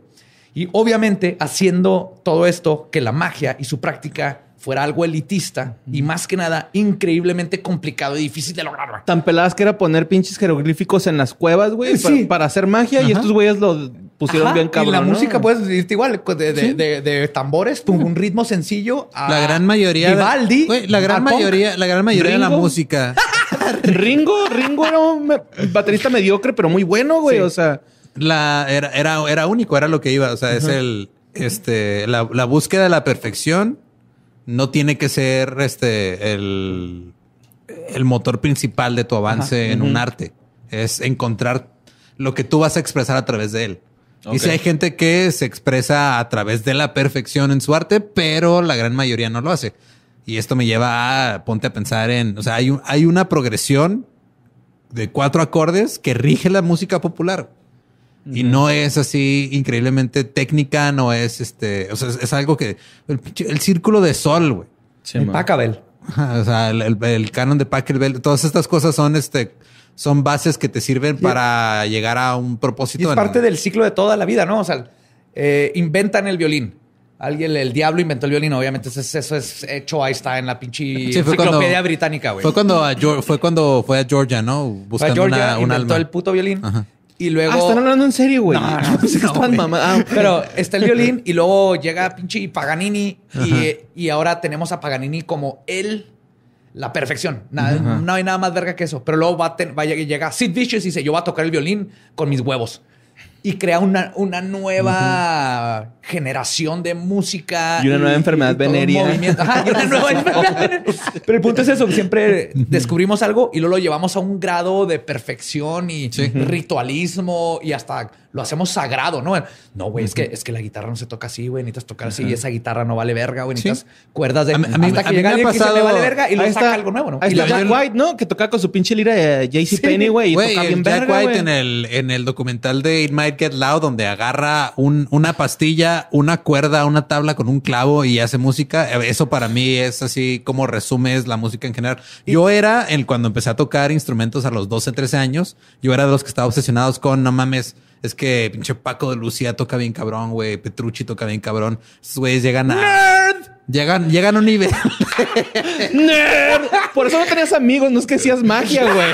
Y obviamente haciendo todo esto que la magia y su práctica fuera algo elitista y más que nada increíblemente complicado y difícil de lograr, güey. Tan peladas que era poner pinches jeroglíficos en las cuevas, güey, para hacer magia. Y estos güeyes lo pusieron bien cabrón. Y la música puedes irte igual, de tambores, un ritmo sencillo. A la gran mayoría. Vivaldi. Güey, la gran mayoría Ringo. De la música. Ringo era un baterista mediocre, pero muy bueno, güey. Sí. O sea, era único, era lo que iba. O sea, es la búsqueda de la perfección. No tiene que ser el motor principal de tu avance en un arte. Es encontrar lo que tú vas a expresar a través de él. Okay. Y si hay gente que se expresa a través de la perfección en su arte, pero la gran mayoría no lo hace. Y esto me lleva a... Ponte a pensar en... O sea, hay una progresión de 4 acordes que rige la música popular. Y no es así increíblemente técnica, no es o sea, es algo que el círculo de sol, güey. Sí, el Pachelbel. O sea, el canon de Pachelbel. Todas estas cosas son son bases que te sirven para llegar a un propósito. Y es parte del ciclo de toda la vida, ¿no? O sea, inventan el violín. Alguien, el diablo inventó el violín. Obviamente eso es hecho. Ahí está en la pinche enciclopedia británica, güey. Fue cuando fue a Georgia, ¿no? Buscando una inventó el puto violín. Ajá. Y luego... están hablando en serio, güey. No, pero está el violín y luego llega pinche Paganini y ahora tenemos a Paganini como la perfección. No hay nada más verga que eso. Pero luego llega Sid Vicious y dice, yo voy a tocar el violín con mis huevos. Y crea una nueva generación de música. Y una nueva enfermedad venérea. Y una nueva enfermedad venérea. Pero el punto es eso. Siempre descubrimos algo y luego lo llevamos a un grado de perfección y ritualismo y hasta lo hacemos sagrado, ¿no? No, güey, es que la guitarra no se toca así, güey. Necesitas tocar así y esa guitarra no vale verga, güey. Necesitas cuerdas de... hasta que llega alguien que se le vale verga y luego saca algo nuevo, ¿no? Ahí está Jack White, ¿no? Que toca con su pinche lira de JCPenney, güey. Y toca bien verga, Jack White en el documental de It Might Get Loud, donde agarra una pastilla, una cuerda, una tabla con un clavo y hace música. Eso para mí es así como resumes la música en general. Yo era, cuando empecé a tocar instrumentos a los 12, 13 años, yo era de los que estaba obsesionados con, no mames, es que pinche Paco de Lucía toca bien cabrón, güey. Petrucci toca bien cabrón. Esos güeyes llegan a... ¡Nerd! Llegan a un nivel. ¡Nerd! Por eso no tenías amigos. No es que hacías magia, güey.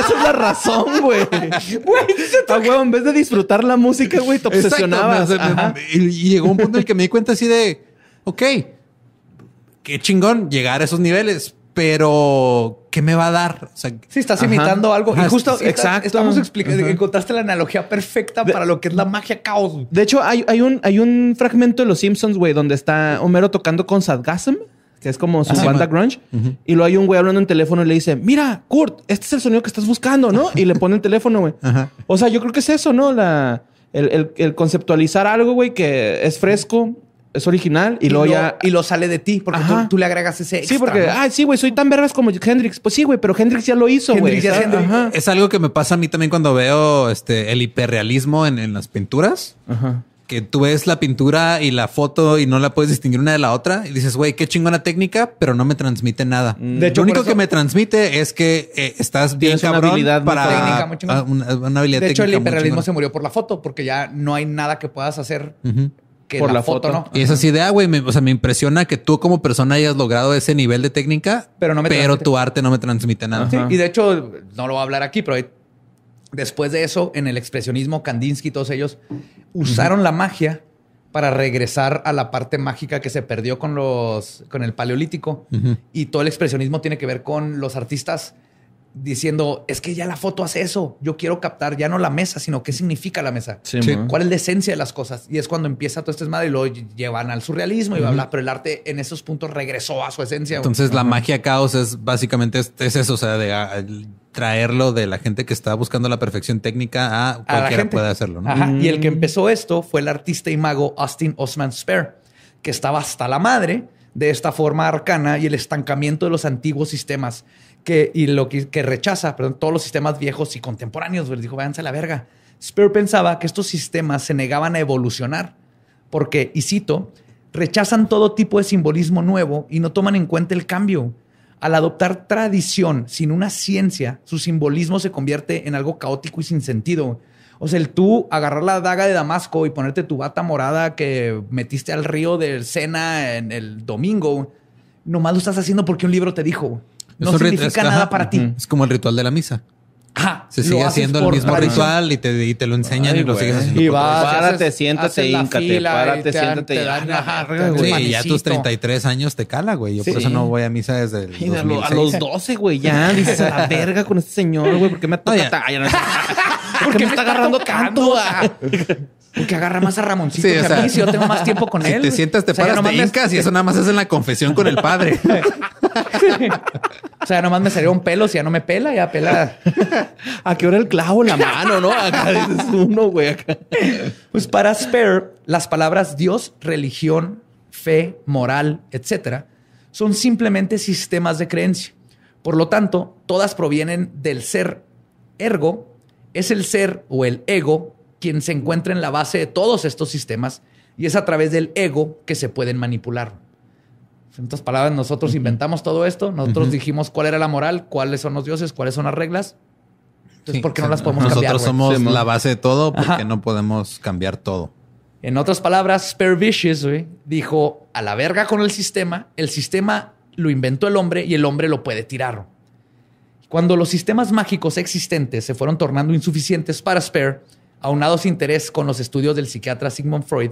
Esa es la razón, güey. Güey, en vez de disfrutar la música, güey, te obsesionabas. Exacto, y llegó un punto en el que me di cuenta así de... Ok, qué chingón llegar a esos niveles, pero... ¿Qué me va a dar? O sea, sí, estás imitando algo. Y justo estamos explicando que encontraste la analogía perfecta para lo que es la magia caos. De hecho, hay un fragmento de Los Simpsons, güey, donde está Homero tocando con Sadgasm, que es como su banda grunge. Y luego hay un güey hablando en teléfono y le dice, mira, Kurt, este es el sonido que estás buscando, ¿no? Y le pone el teléfono, güey. O sea, yo creo que es eso, ¿no? El conceptualizar algo, güey, que es fresco. Es original y luego ya... Y lo sale de ti porque tú le agregas ese extra. Sí, porque... ¿no? Sí, güey, soy tan vergas como Hendrix. Pues sí, güey, pero Hendrix ya lo hizo, güey. Es algo que me pasa a mí también cuando veo el hiperrealismo en las pinturas. Que tú ves la pintura y la foto y no la puedes distinguir una de la otra. Y dices, güey, qué chingona técnica, pero no me transmite nada. De hecho, lo único que me transmite es que estás bien cabrón una habilidad para... muy técnica, una habilidad técnica. De hecho, el hiperrealismo se murió por la foto porque ya no hay nada que puedas hacer... que por la foto, ¿no? Y es así de, güey, o sea, me impresiona que tú como persona hayas logrado ese nivel de técnica, pero, no me tu arte no me transmite nada. Sí, y de hecho, no lo voy a hablar aquí, pero después de eso, en el expresionismo, Kandinsky y todos ellos usaron la magia para regresar a la parte mágica que se perdió con los el paleolítico. Y todo el expresionismo tiene que ver con los artistas diciendo, es que ya la foto hace eso. Yo quiero captar ya no la mesa, sino qué significa la mesa. Sí, ¿cuál es la esencia de las cosas? Y es cuando empieza todo este desmadre y lo llevan al surrealismo y bla, bla. Pero el arte en esos puntos regresó a su esencia. Entonces la magia caos es básicamente es eso. O sea, de traerlo de la gente que está buscando la perfección técnica a cualquiera puede hacerlo, ¿no? Y el que empezó esto fue el artista y mago Austin Osman Spare, que estaba hasta la madre de esta forma arcana y el estancamiento de los antiguos sistemas. Que rechaza, perdón, todos los sistemas viejos y contemporáneos. Les dijo, váyanse a la verga. Spear pensaba que estos sistemas se negaban a evolucionar porque, y cito, rechazan todo tipo de simbolismo nuevo y no toman en cuenta el cambio. Al adoptar tradición sin una ciencia, su simbolismo se convierte en algo caótico y sin sentido. O sea, el tú agarrar la daga de Damasco y ponerte tu bata morada que metiste al río del Sena en el domingo, nomás lo estás haciendo porque un libro te dijo. No significa nada para ti. Es como el ritual de la misa. Se sigue haciendo el mismo ritual y te lo enseñan y lo sigues haciendo. Y vas, párate, siéntate, híncate, párate, siéntate. Y ya a tus 33 años te cala, güey. Yo por eso no voy a misa desde el 2006. A los 12, güey, ya dices a la verga con este señor, güey. ¿Por qué me toca? ¿Por qué me está agarrando tanto? Porque agarra más a Ramoncito que a mí. Si yo tengo más tiempo con él. Si te sientas, te paras, te hincas y eso nada más es en la confesión con el padre. O sea, nomás me salió un pelo, si ya no me pela, ya pela. ¿A qué hora el clavo en la mano, no? Acá es uno, güey. Acá. Pues para Spare, las palabras Dios, religión, fe, moral, etcétera, son simplemente sistemas de creencia. Por lo tanto, todas provienen del ser. Ergo, es el ser o el ego quien se encuentra en la base de todos estos sistemas y es a través del ego que se pueden manipular. En otras palabras, nosotros inventamos todo esto. Nosotros dijimos cuál era la moral, cuáles son los dioses, cuáles son las reglas. Entonces, ¿por qué no las podemos cambiar? Nosotros somos la base de todo porque no podemos cambiar todo. En otras palabras, Spare Vicious dijo, a la verga con el sistema. El sistema lo inventó el hombre y el hombre lo puede tirar. Cuando los sistemas mágicos existentes se fueron tornando insuficientes para Spare, aunado su interés con los estudios del psiquiatra Sigmund Freud,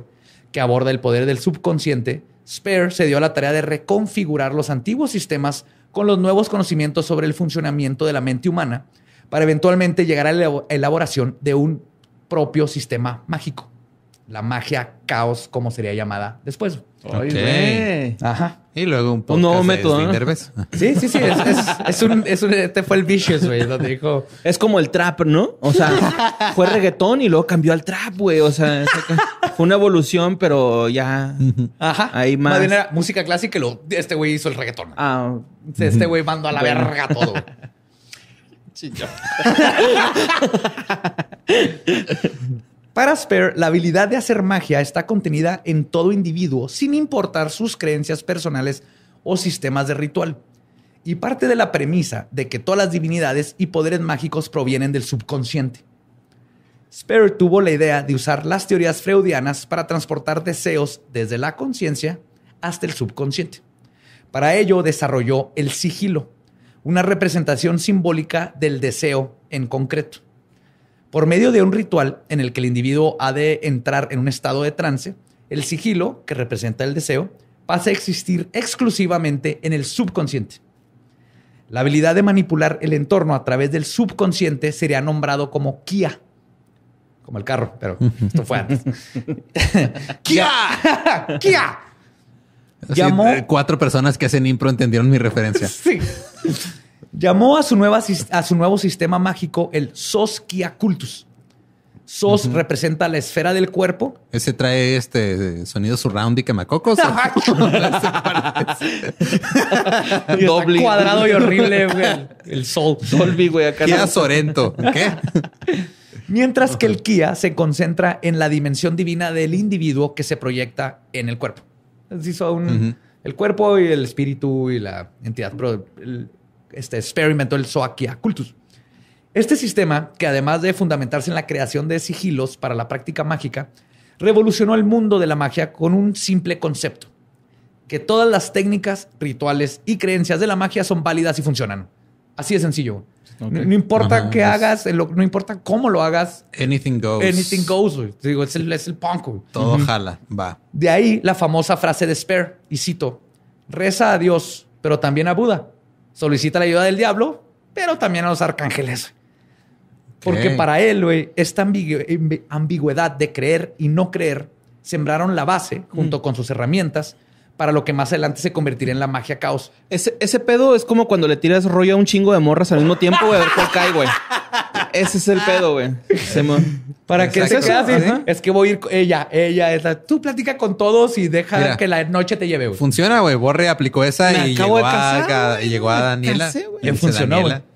que aborda el poder del subconsciente, Spare se dio a la tarea de reconfigurar los antiguos sistemas con los nuevos conocimientos sobre el funcionamiento de la mente humana para eventualmente llegar a la elaboración de un propio sistema mágico. La magia caos, como sería llamada después. Okay. Y luego un nuevo método, ¿no? Sí. Este fue el Vicious, güey. Lo dijo. Es como el trap, ¿no? O sea, fue reggaetón y luego cambió al trap, güey. O sea, fue una evolución, pero ya... Ahí más bien era música clásica y luego este güey hizo el reggaetón. Este güey mandó a la verga todo. Chillo. Para Spare, la habilidad de hacer magia está contenida en todo individuo, sin importar sus creencias personales o sistemas de ritual. Y parte de la premisa de que todas las divinidades y poderes mágicos provienen del subconsciente. Spare tuvo la idea de usar las teorías freudianas para transportar deseos desde la conciencia hasta el subconsciente. Para ello desarrolló el sigilo, una representación simbólica del deseo en concreto. Por medio de un ritual en el que el individuo ha de entrar en un estado de trance, el sigilo, que representa el deseo, pasa a existir exclusivamente en el subconsciente. La habilidad de manipular el entorno a través del subconsciente sería nombrado como Kia. Como el carro, pero esto fue antes. ¡Kia! ¡Kia! Llamó... Sí, 4 personas que hacen impro entendieron mi referencia. Sí. Llamó a su nuevo sistema mágico el Sos Kia Cultus. Sos representa la esfera del cuerpo. Ese trae este sonido surround y quemacocos. Doble cuadrado y horrible, güey. El Sol. Dolby, güey. Acá Kia Sorento. ¿Qué? Mientras que el Kia se concentra en la dimensión divina del individuo que se proyecta en el cuerpo. Así son el cuerpo y el espíritu y la entidad. Pero experimentó el Soakia Cultus. Este sistema, que además de fundamentarse en la creación de sigilos para la práctica mágica, revolucionó el mundo de la magia con un simple concepto: que todas las técnicas, rituales y creencias de la magia son válidas y funcionan. Así de sencillo. Okay. No, no importa qué hagas, no importa cómo lo hagas. Anything goes. Anything goes, güey. Digo, es el punk, güey. Todo jala, va. De ahí la famosa frase de Spare, y cito: reza a Dios, pero también a Buda. Solicita la ayuda del diablo, pero también a los arcángeles. Porque para él, güey, esta ambigüedad de creer y no creer sembraron la base, junto con sus herramientas, para lo que más adelante se convertiría en la magia caos. Ese pedo es como cuando le tiras rollo a un chingo de morras al mismo tiempo, güey, a ver cuál cae, güey. Ese es el pedo, güey. Para que se quede, es que voy a ir con ella. Tú platica con todos y deja que la noche te lleve, güey. Funciona, güey. Borre aplicó esa y llegó a Daniela. Ya funcionó, güey.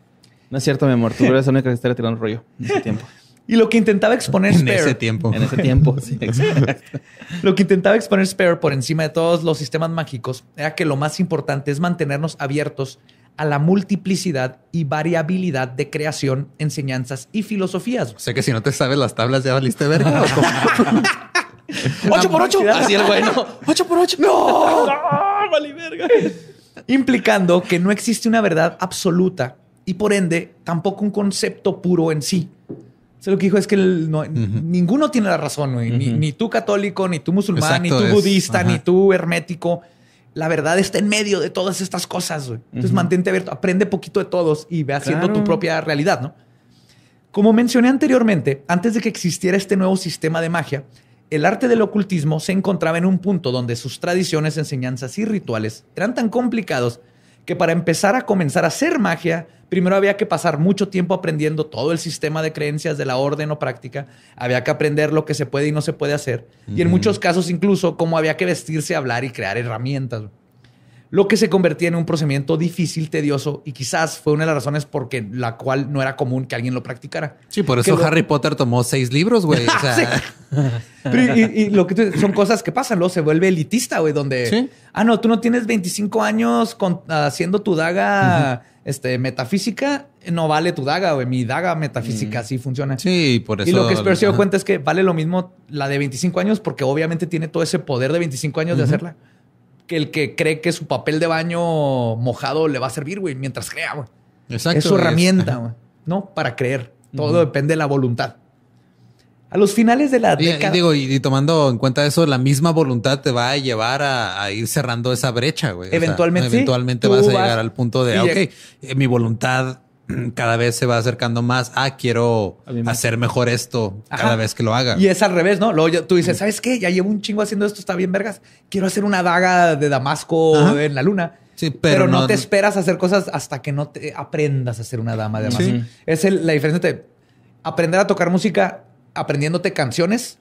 No es cierto, mi amor. Tú eres la única que está tirando rollo en ese tiempo. Y lo que intentaba exponer Spare... En ese tiempo, sí. Exacto. Lo que intentaba exponer Spare por encima de todos los sistemas mágicos era que lo más importante es mantenernos abiertos a la multiplicidad y variabilidad de creación, enseñanzas y filosofías. O sea que si no te sabes las tablas ya valiste verga. ¿8x8? Así el güey, no. ¿8x8? ¡No! ¡No, vale verga! Implicando que no existe una verdad absoluta y por ende tampoco un concepto puro en sí. O sea, lo que dijo es que ninguno tiene la razón, güey. Ni tú católico, ni tú musulmán, exacto, ni tú budista, ni tú hermético. La verdad está en medio de todas estas cosas, güey. Entonces mantente abierto, aprende poquito de todos y ve haciendo tu propia realidad, ¿no? Como mencioné anteriormente, antes de que existiera este nuevo sistema de magia, el arte del ocultismo se encontraba en un punto donde sus tradiciones, enseñanzas y rituales eran tan complicados que para empezar a comenzar a hacer magia, primero había que pasar mucho tiempo aprendiendo todo el sistema de creencias de la orden o práctica. Había que aprender lo que se puede y no se puede hacer. Y en muchos casos incluso cómo había que vestirse, hablar y crear herramientas. Lo que se convertía en un procedimiento difícil, tedioso y quizás fue una de las razones por la cual no era común que alguien lo practicara. Sí, por eso Harry Potter tomó 6 libros, güey. O sea... Pero y lo que son cosas que pasan, luego se vuelve elitista, güey, donde... ¿Sí? Ah, no, tú no tienes 25 años haciendo tu daga metafísica. No vale tu daga, güey. Mi daga metafísica así funciona. Sí, por eso... Y lo que Spare se dio cuenta es que vale lo mismo la de 25 años porque obviamente tiene todo ese poder de 25 años de hacerla. Que el que cree que su papel de baño mojado le va a servir, güey, mientras crea, güey. Exacto. Es su herramienta, güey, ¿no? Para creer. Todo depende de la voluntad. A los finales de la década... Digo, y tomando en cuenta eso, la misma voluntad te va a llevar a ir cerrando esa brecha, güey. Eventualmente, o sea, eventualmente vas a llegar al punto de, mi voluntad cada vez se va acercando más. Quiero hacer mejor esto cada vez que lo haga. Y es al revés, ¿no? Luego tú dices, ¿sabes qué? Ya llevo un chingo haciendo esto, está bien vergas. Quiero hacer una daga de Damasco en la luna. Sí, pero no te esperas a hacer cosas hasta que no te aprendas a hacer una dama de Damasco. Sí. Es la diferencia entre aprender a tocar música... aprendiéndote canciones,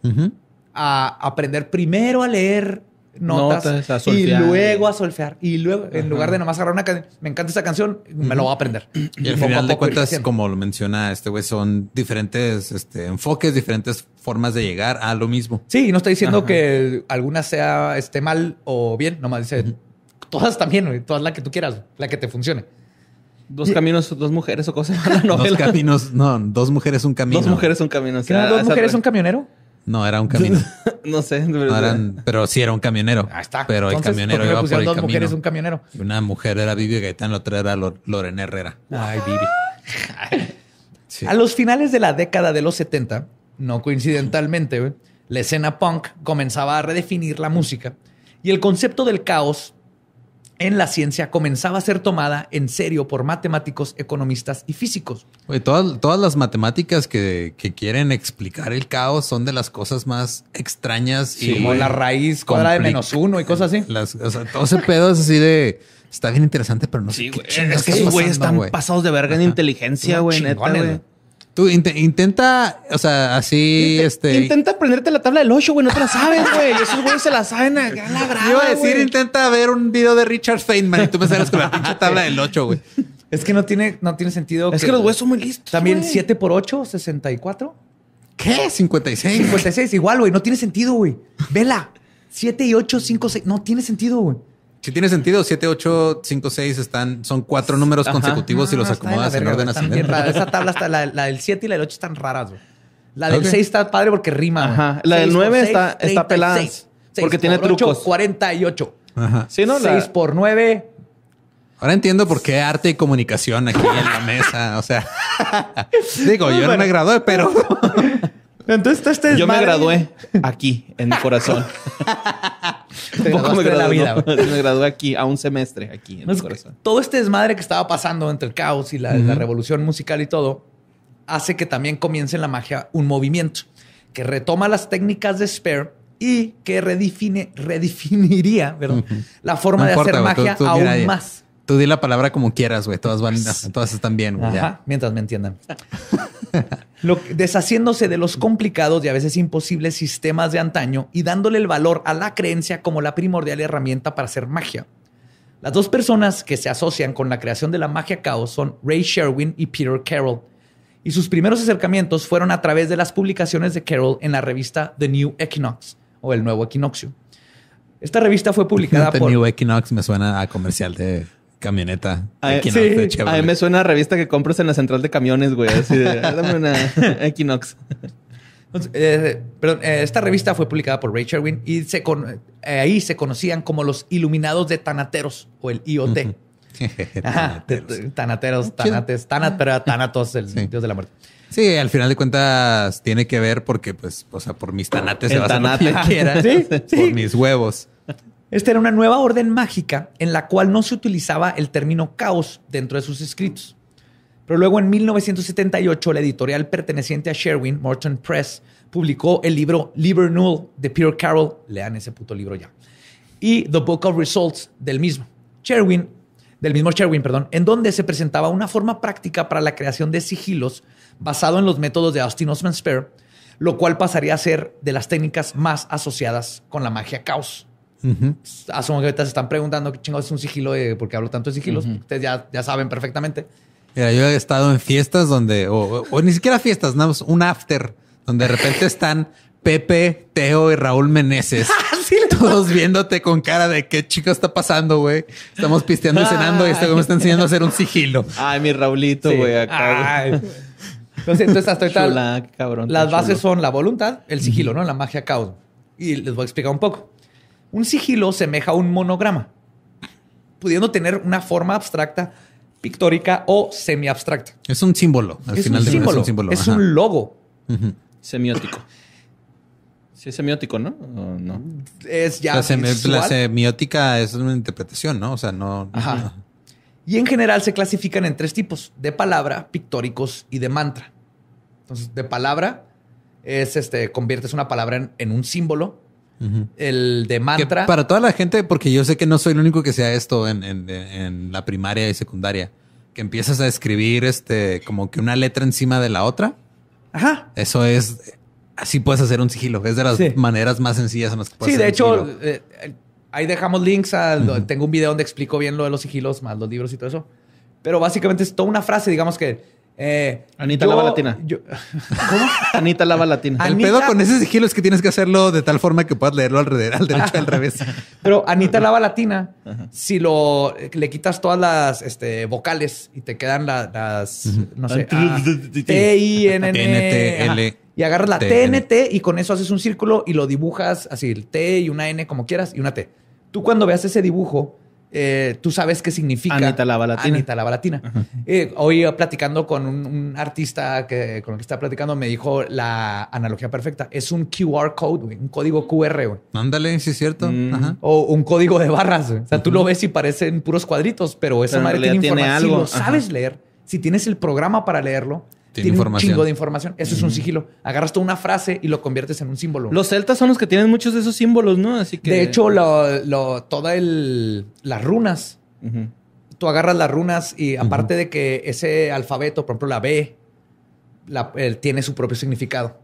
a aprender primero a leer notas a solfear, y luego a solfear. Y luego, en lugar de nomás agarrar una canción, me encanta esa canción, me lo voy a aprender. Y al final de cuentas, como lo menciona este güey, son diferentes enfoques, diferentes formas de llegar a lo mismo. Sí, y no está diciendo que alguna sea mal o bien, nomás dice todas también, güey, todas la que tú quieras, la que te funcione. Dos caminos, dos mujeres o cosas. Dos caminos, no, dos mujeres, un camino. Dos mujeres, un camino. O sea, ¿dos mujeres, un camionero? No, era un camino. No sé. No eran, pero sí era un camionero. Ahí está. Pero entonces, el camionero iba por el camino. Dos mujeres, un camionero. Una mujer era Vivi Gaitán, la otra era Lorena Herrera. Ay, Vivi. Sí. A los finales de la década de los 70, no coincidentalmente, la escena punk comenzaba a redefinir la música y el concepto del caos en la ciencia comenzaba a ser tomada en serio por matemáticos, economistas y físicos. Oye, todas las matemáticas que quieren explicar el caos son de las cosas más extrañas. Sí, y como la raíz cuadrada de -1 y cosas así. O sea, todo ese pedo es así de... Está bien interesante, pero no sé qué chingas está pasando, güey. Están pasados de verga en inteligencia, güey. Neta, güey. Tú intenta, o sea, así... Intenta aprenderte la tabla del 8, güey. No te la sabes, güey. Esos güeyes se la saben a la brava. Iba a decir, intenta ver un video de Richard Feynman y tú me sales con la pinche tabla del 8, güey. Es que no tiene sentido. Es que los güeyes son muy listos. También 7x8, 64. ¿Qué? 56. 56, igual, güey. No tiene sentido, güey. Vela. 7 y 8, 5, 6. No tiene sentido, güey. Si tiene sentido, 7, 8, 5, 6 son 4 números consecutivos y los acomodas en orden ascendente. Esa tabla, la del 7 y la del 8 están raras, güey. La del 6 está padre porque rima. Ajá. La del 9 está pelada. Porque tiene trucos. 48. Ajá. ¿Sí, no? 6 por 9. Ahora entiendo por qué arte y comunicación aquí en la mesa. O sea, digo, yo no me gradué, pero... Entonces, yo me gradué aquí, en mi corazón. Me gradué aquí, a un semestre aquí, en mi corazón. Todo este desmadre que estaba pasando entre el caos y la revolución musical y todo, hace que también comience en la magia un movimiento que retoma las técnicas de Spare y que redefiniría la forma de hacer magia aún más. Tú di la palabra como quieras, güey. Todas están bien, güey. Mientras me entiendan. Deshaciéndose de los complicados y a veces imposibles sistemas de antaño y dándole el valor a la creencia como la primordial herramienta para hacer magia. Las dos personas que se asocian con la creación de la magia caos son Ray Sherwin y Peter Carroll. Y sus primeros acercamientos fueron a través de las publicaciones de Carroll en la revista The New Equinox o El Nuevo Equinoccio. Esta revista fue publicada por... The New Equinox me suena a comercial de... camioneta. A mí me suena a revista que compras en la central de camiones, güey. Así de, dame una Equinox. Entonces, esta revista fue publicada por Ray Sherwin y ahí se conocían como los Iluminados de Tanateros o el IOT. Ajá, tanateros, Thanatos, el dios de la muerte. Sí, al final de cuentas tiene que ver porque, pues, o sea, por mis tanates se va a hacer lo que quiera. Por mis huevos. Esta era una nueva orden mágica en la cual no se utilizaba el término caos dentro de sus escritos. Pero luego en 1978 la editorial perteneciente a Sherwin, Morton Press, publicó el libro Liber Null de Peter Carroll. Lean ese puto libro ya. Y The Book of Results del mismo Sherwin, en donde se presentaba una forma práctica para la creación de sigilos basado en los métodos de Austin Osman Spare, lo cual pasaría a ser de las técnicas más asociadas con la magia caos. Asumo que ahorita se están preguntando qué chingados es un sigilo, porque hablo tanto de sigilos. Ustedes ya saben perfectamente. Mira, yo he estado en fiestas donde, o ni siquiera fiestas, nada más un after, donde de repente están Pepe, Teo y Raúl Meneses. Todos viéndote con cara de qué chico está pasando, güey. Estamos pisteando y cenando y este me está enseñando a hacer un sigilo. Ay, mi Raulito, güey. Entonces, hasta ahorita las bases son la voluntad, el sigilo, ¿no? La magia caos. Y les voy a explicar un poco. Un sigilo semeja a un monograma, pudiendo tener una forma abstracta, pictórica o semi-abstracta. Es un símbolo. Al final es un símbolo. Es un logo. Semiótico. Sí, es semiótico, ¿no? ¿O no? Es ya. La semiótica es una interpretación, ¿no? O sea, no. Ajá. Y en general se clasifican en tres tipos: de palabra, pictóricos y de mantra. Entonces, de palabra es conviertes una palabra en un símbolo. El de mantra. Que para toda la gente, porque yo sé que no soy el único que sea esto en la primaria y secundaria, que empiezas a escribir como que una letra encima de la otra. Ajá. Eso es. Así puedes hacer un sigilo. Es de las maneras más sencillas en las que puedes hacer. Sí, de hecho, ahí dejamos links. Tengo un video donde explico bien lo de los sigilos, más los libros y todo eso. Pero básicamente es toda una frase, digamos que. Anita lava latina. ¿Cómo? Anita lava latina. El pedo con ese sigilo es que tienes que hacerlo de tal forma que puedas leerlo al derecho y al revés. Pero Anita lava latina, si le quitas todas las vocales y te quedan las, no sé, T-I-N-N-T-L. Y agarras la TNT y con eso haces un círculo y lo dibujas así, el T y una N como quieras y una T. Tú cuando veas ese dibujo... tú sabes qué significa Anita Lava Latina. Anita Lava Latina. Hoy platicando con un artista con el que estaba platicando, me dijo la analogía perfecta. Es un QR code, güey, un código QR. Güey. Ándale, sí es cierto. O un código de barras. Güey. O sea, tú lo ves y parecen puros cuadritos, pero esa madre tiene información. Algo. Si lo sabes leer, si tienes el programa para leerlo, tiene un chingo de información. Eso es un sigilo. Agarras toda una frase y lo conviertes en un símbolo. Los celtas son los que tienen muchos de esos símbolos, ¿no? Así que... De hecho, las runas. Tú agarras las runas y aparte de que ese alfabeto, por ejemplo, la B, tiene su propio significado.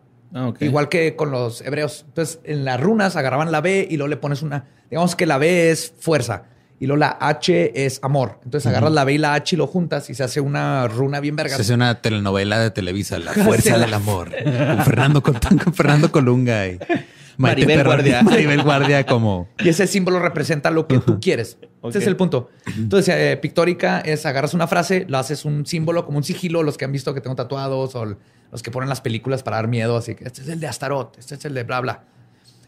Igual que con los hebreos. Entonces, en las runas agarraban la B y luego le pones una... Digamos que la B es fuerza. Y luego la H es amor. Entonces agarras la B y la H y lo juntas y se hace una runa bien verga. Se hace una telenovela de Televisa, La Fuerza del Amor. Con Fernando Colunga. Maribel Guardia como... Y ese símbolo representa lo que tú quieres. Okay. Ese es el punto. Entonces, pictórica es agarras una frase, lo haces un símbolo como un sigilo, los que han visto que tengo tatuados o los que ponen las películas para dar miedo. Así que este es el de Astaroth, este es el de bla, bla.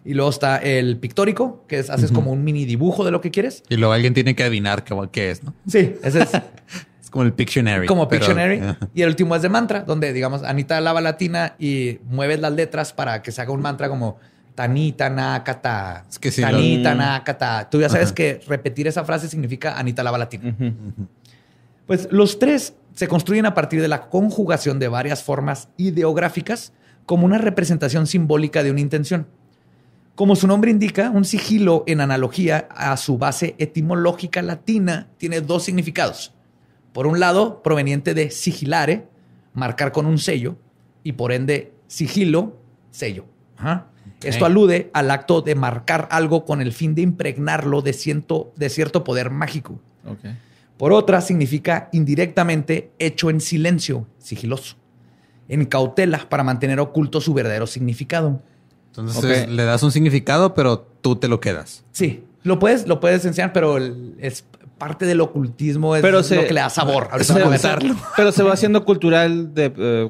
Y luego está el pictórico, que es, haces como un mini dibujo de lo que quieres. Y luego alguien tiene que adivinar qué es, ¿no? Sí, ese es... Como el Pictionary. Como Pictionary. Pero, y el último es de mantra, donde, digamos, Anita lava latina y mueves las letras para que se haga un mantra como Tanita Nakata. Es que sí. Tanita Nakata. Tú ya sabes que repetir esa frase significa Anita lava latina. Pues los tres se construyen a partir de la conjugación de varias formas ideográficas como una representación simbólica de una intención. Como su nombre indica, un sigilo en analogía a su base etimológica latina tiene dos significados. Por un lado, proveniente de sigilare, marcar con un sello, y por ende, sigilo, sello. Ajá. Okay. Esto alude al acto de marcar algo con el fin de impregnarlo de cierto poder mágico. Okay. Por otra, significa indirectamente hecho en silencio, sigiloso, en cautela para mantener oculto su verdadero significado. Entonces, okay, le das un significado, pero tú te lo quedas. Sí, lo puedes enseñar, pero es... Parte del ocultismo es lo que le da sabor. Ahorita vamos a comentarlo. Pero se va haciendo cultural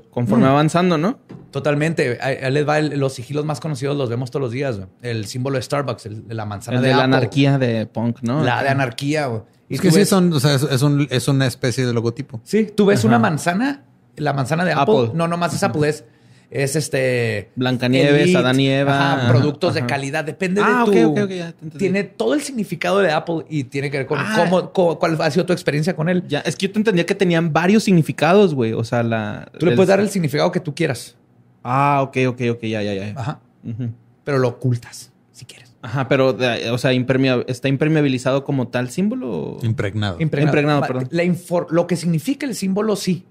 conforme avanzando, ¿no? Totalmente. Ahí les va los sigilos más conocidos, los vemos todos los días. El símbolo de Starbucks, la manzana de la Apple. Anarquía de punk, ¿no? La de anarquía. Y es que sí, son, o sea, es una especie de logotipo. Sí, tú ves una manzana, la manzana de Apple. No, nomás es Apple, es Blancanieves, Adán y Eva. Ajá, productos de calidad. Depende de tu... Okay, ya te entendí. Tiene todo el significado de Apple y tiene que ver con cuál ha sido tu experiencia con él. Ya, es que yo te entendía que tenían varios significados, güey. O sea, tú le puedes dar el significado que tú quieras. Ok, ya. Ajá. Pero lo ocultas, si quieres. Ajá, pero, o sea, ¿está impermeabilizado como tal símbolo? Impregnado, perdón. Lo que significa el símbolo, sí.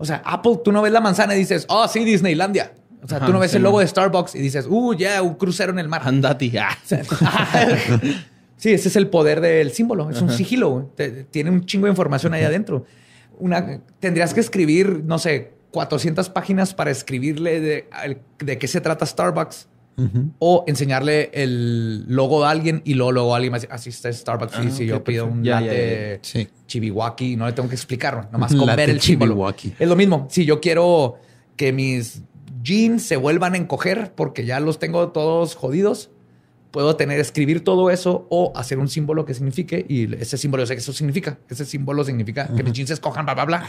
O sea, Apple, tú no ves la manzana y dices, oh, sí, Disneylandia. O sea, tú no ves el logo de Starbucks y dices, un crucero en el mar. Andati. Sí, ese es el poder del símbolo. Es un sigilo. Tiene un chingo de información ahí adentro. Tendrías que escribir, no sé, 400 páginas para escribirle de qué se trata Starbucks. O enseñarle el logo de alguien y luego alguien más. Así está Starbucks. Y si yo pido un latte chibiwaki, no le tengo que explicarlo. Nomás con ver el símbolo. Es lo mismo. Si yo quiero que mis jeans se vuelvan a encoger porque ya los tengo todos jodidos, puedo escribir todo eso o hacer un símbolo que signifique. Y ese símbolo, yo sé que eso significa. Ese símbolo significa que mis jeans se escojan, bla, bla, bla.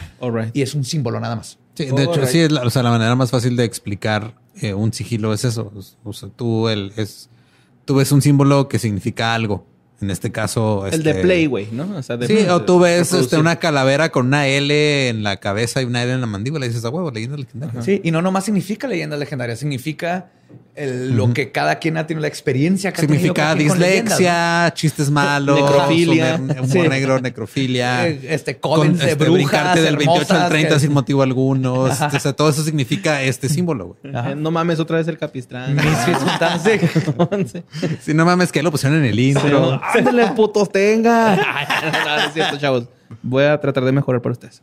Y es un símbolo nada más. Sí, de hecho, sí, o sea, la manera más fácil de explicar un sigilo es eso. O sea, tú ves un símbolo que significa algo. En este caso... El de Play, güey, ¿no? O sea, o tú ves una calavera con una L en la cabeza y una L en la mandíbula. Y dices, huevo, leyenda legendaria. Sí, y no nomás significa leyenda legendaria. Significa lo que cada quien ha tenido, la experiencia que significa ha tenido. Significa dislexia, ¿no? Chistes malos. Necrofilia. Humor negro, necrofilia. Covens de brujas, brincarte del 28 al 30 sin motivo alguno. O sea, todo eso significa este símbolo, güey. No mames, otra vez el Capistrán. Sí, no mames, que lo pusieron en el intro. ¡Ándale, putos, tenga! No, es cierto, chavos. Voy a tratar de mejorar para ustedes.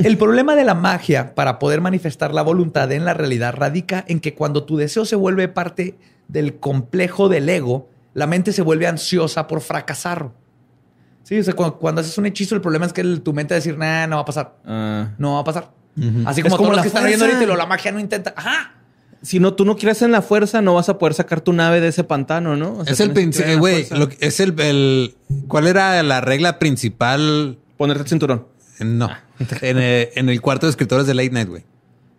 El problema de la magia para poder manifestar la voluntad en la realidad radica en que cuando tu deseo se vuelve parte del complejo del ego, la mente se vuelve ansiosa por fracasar. Sí, o sea, cuando haces un hechizo, el problema es que tu mente va a decir, no va a pasar. No va a pasar. Así como todos los que están oyendo ahorita, la magia no intenta. Ajá. Si no, tú no crees en la fuerza, no vas a poder sacar tu nave de ese pantano, ¿no? O sea, es el principio, güey. ¿Cuál era la regla principal? Ponerte el cinturón. No. En el cuarto de escritores de Late Night, güey.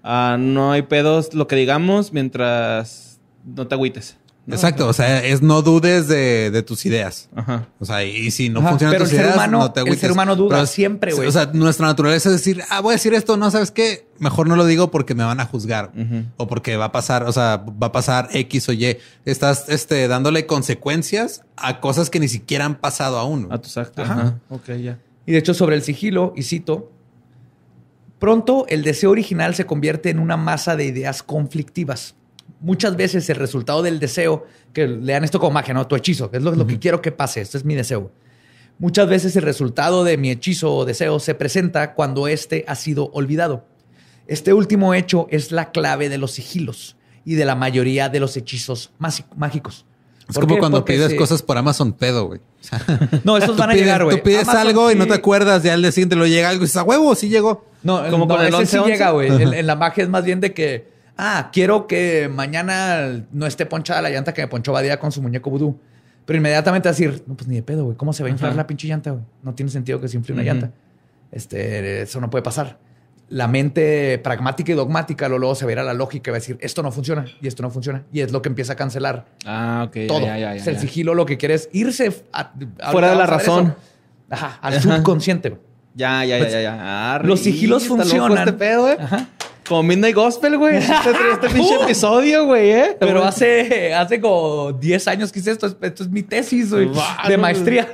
No hay pedos, lo que digamos, mientras no te agüites, ¿no? Exacto. O sea, es no dudes de tus ideas. Ajá. O sea, y si no funcionan tus ideas, no te agüites. El ser humano duda siempre, güey. O sea, nuestra naturaleza es decir, voy a decir esto, no, ¿sabes qué? Mejor no lo digo porque me van a juzgar o porque va a pasar, o sea, va a pasar X o Y. Estás dándole consecuencias a cosas que ni siquiera han pasado aún. A tus actos. Ajá. Ok, ya. Y de hecho, sobre el sigilo, y cito, pronto el deseo original se convierte en una masa de ideas conflictivas. Muchas veces el resultado del deseo, que lean esto como magia, ¿no? Tu hechizo, que es lo que quiero que pase, este es mi deseo. Muchas veces el resultado de mi hechizo o deseo se presenta cuando ha sido olvidado. Este último hecho es la clave de los sigilos y de la mayoría de los hechizos mágicos. Es como cuando pides cosas por Amazon pedo, güey. No, esos van a llegar, güey. Tú pides algo y no te acuerdas, ya al día siguiente lo llega algo y dices, a huevo, sí llegó. No, como con el 11 sí llega, güey. En la magia es más bien de que, quiero que mañana no esté ponchada la llanta que me ponchó Badía con su muñeco vudú. Pero inmediatamente vas a decir, no, pues ni de pedo, güey. ¿Cómo se va a inflar la pinche llanta, güey? No tiene sentido que se infle una llanta. Eso no puede pasar. La mente pragmática y dogmática luego se verá la lógica y va a decir, esto no funciona y esto no funciona. Y es lo que empieza a cancelar. Ok. Todo. Ya. El sigilo lo que quiere es irse fuera de la razón. Ajá. Al subconsciente. Ya. Los sigilos funcionan. Está loco este pedo, como Midnight Gospel, güey. Este pinche episodio, güey, Pero hace como 10 años que hice esto. Esto es mi tesis, güey. De maestría.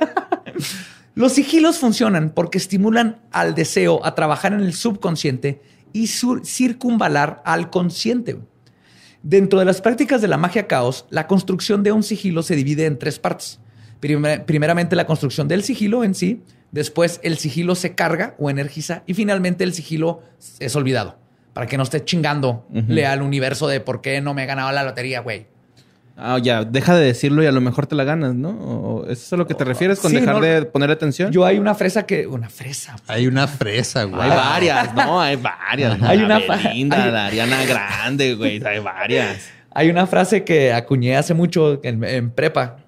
Los sigilos funcionan porque estimulan al deseo a trabajar en el subconsciente y circunvalar al consciente. Dentro de las prácticas de la magia caos, la construcción de un sigilo se divide en tres partes. Primeramente, la construcción del sigilo en sí. Después, el sigilo se carga o energiza. Y finalmente, el sigilo es olvidado. Para que no esté chingando al universo de por qué no me he ganado la lotería, güey. Deja de decirlo y a lo mejor te la ganas, ¿no? ¿Eso es a lo que te refieres con dejar de poner atención? Yo hay una fresa que... Una fresa. Güey. Hay una fresa, güey. Hay varias, ¿no? Hay varias. Hay una Belinda, la Ariana Grande, güey. Hay varias. Hay una frase que acuñé hace mucho en prepa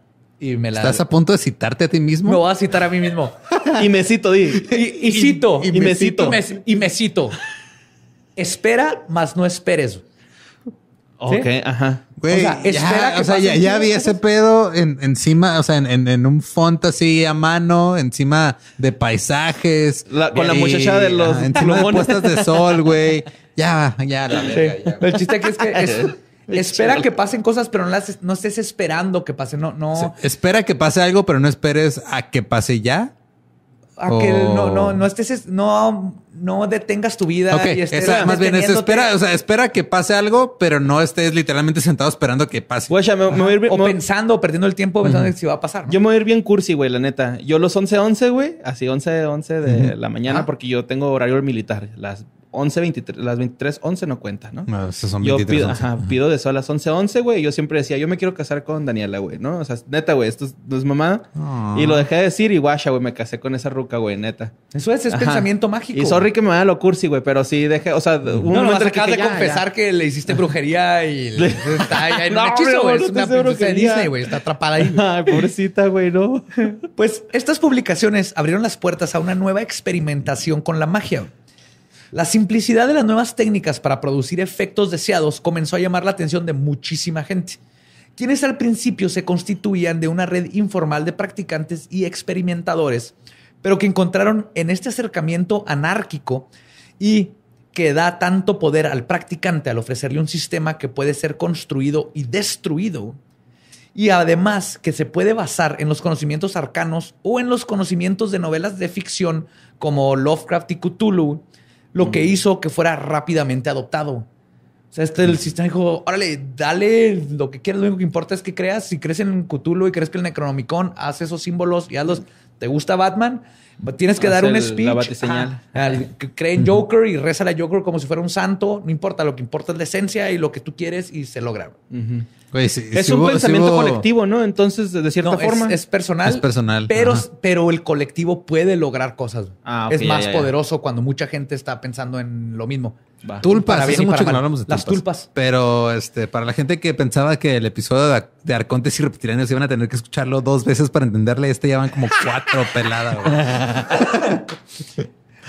y me la... ¿Estás a punto de citarte a ti mismo? Me voy a citar a mí mismo. Y me cito, di. Y me cito. Espera, mas no esperes. ¿Sí? Ok, ajá. Güey, ya vi ese pedo encima, en un font así a mano, encima de paisajes. Con la muchacha de los... encima de puestas de sol, güey. Ya, la verga. El chiste aquí es que... Espera que pasen cosas, pero no estés esperando que pase. No. Espera que pase algo, pero no esperes a que pase ya. No detengas tu vida. Okay. Más bien eso. Espera que pase algo, pero no estés literalmente sentado esperando que pase. Güey, me voy a ir bien, perdiendo el tiempo pensando en si va a pasar, ¿no? Yo me voy a ir bien cursi, güey, la neta. Yo los 11:11, güey, así 11:11 de la mañana, porque yo tengo horario militar. Las 11:23, las 23:11 no cuenta, ¿no? No, esas son 23:11. Pido de eso a las 11:11, güey. Yo siempre decía, yo me quiero casar con Daniela, güey, ¿no? Neta, güey, esto no es mamada. Y lo dejé de decir y guacha, güey, me casé con esa ruca, güey, neta. Eso es pensamiento mágico. Y sorry que me vaya a lo cursi, güey, pero sí dejé, acabas de confesar que le hiciste brujería y está ahí en un hechizo, güey. Es una princesa de Disney, güey, está atrapada ahí. Ay, pobrecita, güey, no. Pues estas publicaciones abrieron las puertas a una nueva experimentación con la magia. La simplicidad de las nuevas técnicas para producir efectos deseados comenzó a llamar la atención de muchísima gente, quienes al principio se constituían de una red informal de practicantes y experimentadores, pero que encontraron en este acercamiento anárquico y que da tanto poder al practicante al ofrecerle un sistema que puede ser construido y destruido, y además que se puede basar en los conocimientos arcanos o en los conocimientos de novelas de ficción como Lovecraft y Cthulhu, lo que hizo que fuera rápidamente adoptado. O sea, el sistema dijo, órale, dale lo que quieras. Lo único que importa es que creas. Si crees en Cthulhu y crees que el Necronomicon, haz esos símbolos y hazlos. ¿Te gusta Batman? Tienes que dar un speech. La batiseñal. Cree en Joker y reza a Joker como si fuera un santo. No importa. Lo que importa es la esencia y lo que tú quieres y se logra. Pues, pensamiento colectivo, ¿no? Entonces, de cierta forma. Es personal. Es personal. Pero el colectivo puede lograr cosas. Okay, es más poderoso cuando mucha gente está pensando en lo mismo. Tulpas. Hace mucho que no hablamos de tulpas. Las tulpas. Pero para la gente que pensaba que el episodio de Arcontes y Reptilianos iban a tener que escucharlo 2 veces para entenderle, ya van como 4 peladas, güey.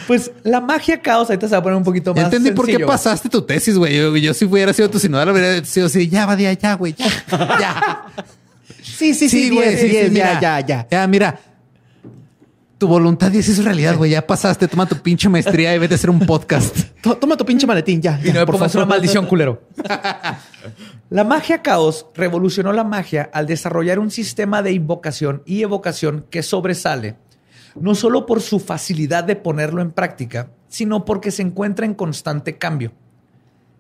Pues la magia caos, ahorita se va a poner un poquito más entendí sencillo. Por qué pasaste tu tesis, güey. Yo si hubiera sido tu sinodal, lo hubiera sido así. Ya, Badía, ya, güey. Ya. Sí, güey. Sí, ya. Ya, mira. Tu voluntad ya se hizo realidad, güey. Ya pasaste. Toma tu pinche maestría y vete a hacer un podcast. Toma tu pinche maletín, ya. Y no me pongas una maldición, culero. La magia caos revolucionó la magia al desarrollar un sistema de invocación y evocación que sobresale no solo por su facilidad de ponerlo en práctica, sino porque se encuentra en constante cambio.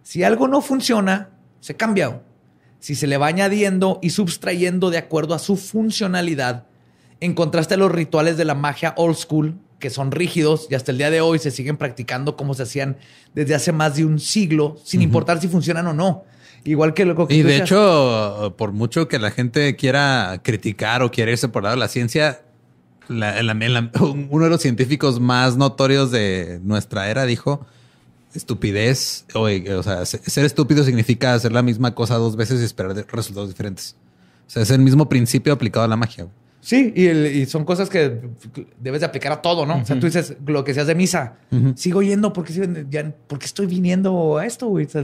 Si algo no funciona, se cambia. Si se le va añadiendo y subtrayendo de acuerdo a su funcionalidad, en contraste a los rituales de la magia old school, que son rígidos y hasta el día de hoy se siguen practicando como se hacían desde hace más de un siglo, sin importar si funcionan o no. Igual que lo que y de decías. Hecho, por mucho que la gente quiera criticar o quiera irse por el lado de la ciencia, uno de los científicos más notorios de nuestra era dijo estupidez. O sea, ser estúpido significa hacer la misma cosa dos veces y esperar resultados diferentes. O sea, es el mismo principio aplicado a la magia. Sí, y son cosas que debes de aplicar a todo, ¿no? O sea, tú dices lo que seas de misa. Sigo yendo porque estoy viniendo a esto, güey. O sea,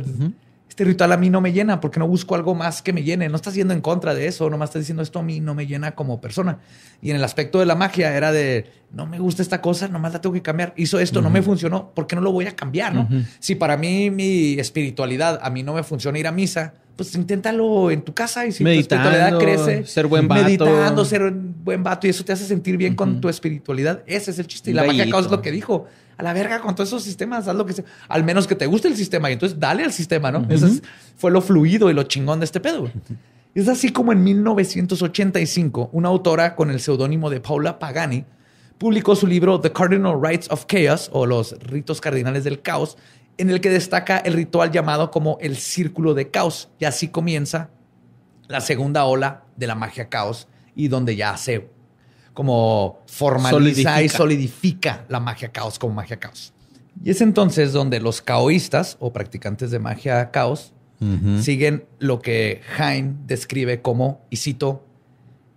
este ritual a mí no me llena porque no busco algo más que me llene. No estás yendo en contra de eso. Nomás estás diciendo esto a mí no me llena como persona. Y en el aspecto de la magia era de no me gusta esta cosa, nomás la tengo que cambiar. Hizo esto, no me funcionó. ¿Por qué no lo voy a cambiar, no? Si para mí mi espiritualidad a mí no me funciona ir a misa, pues inténtalo en tu casa. Y si meditando, tu espiritualidad crece, ser buen vato. Meditando, ser buen vato. Y eso te hace sentir bien con tu espiritualidad. Ese es el chiste. Y la magia causa lo que dijo. A la verga con todos esos sistemas, haz lo que sea. Al menos que te guste el sistema. Y entonces dale al sistema, ¿no? Eso fue lo fluido y lo chingón de este pedo. Es así como en 1985, una autora con el seudónimo de Paula Pagani publicó su libro The Cardinal Rites of Chaos, o Los Ritos Cardinales del Caos, en el que destaca el ritual llamado como el Círculo de Caos. Y así comienza la segunda ola de la magia caos y donde ya se como formaliza y solidifica la magia caos como magia caos. Y es entonces donde los caoístas o practicantes de magia caos siguen lo que Hine describe como, y cito,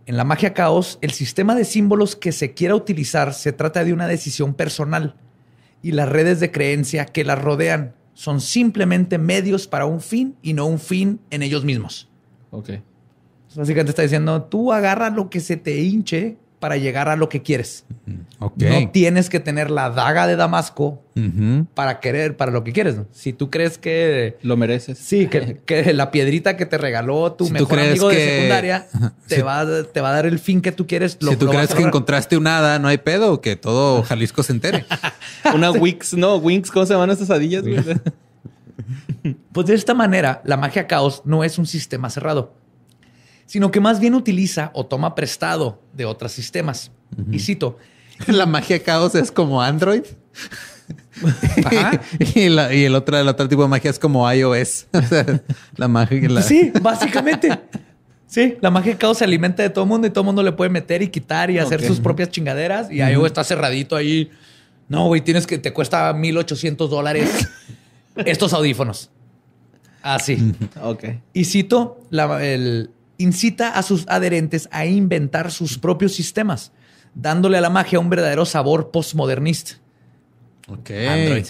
en la magia caos, el sistema de símbolos que se quiera utilizar se trata de una decisión personal. Y las redes de creencia que las rodean son simplemente medios para un fin y no un fin en ellos mismos. Ok. Básicamente está diciendo, tú agarra lo que se te hinche para llegar a lo que quieres. Okay. No tienes que tener la daga de Damasco para querer, para lo que quieres. ¿No? Si tú crees que... lo mereces. Sí, que la piedrita que te regaló tu mejor amigo de secundaria te va a dar el fin que tú quieres. Si tú crees que encontraste un hada, no hay pedo, que todo Jalisco se entere. Una Wix, no, Wings, ¿cómo se van estas hadillas? Pues de esta manera, la magia caos no es un sistema cerrado, sino que más bien utiliza o toma prestado de otros sistemas. Y cito... La magia caos es como Android. Ajá. Y el otro tipo de magia es como iOS. O sea, la magia... Sí, básicamente. Sí, la magia caos se alimenta de todo el mundo y todo el mundo le puede meter y quitar y hacer sus propias chingaderas. Y iOS está cerradito ahí. No, güey, te cuesta $1,800 estos audífonos. Así. Ok. Y cito... Incita a sus adherentes a inventar sus propios sistemas, dándole a la magia un verdadero sabor postmodernista. Ok. Android.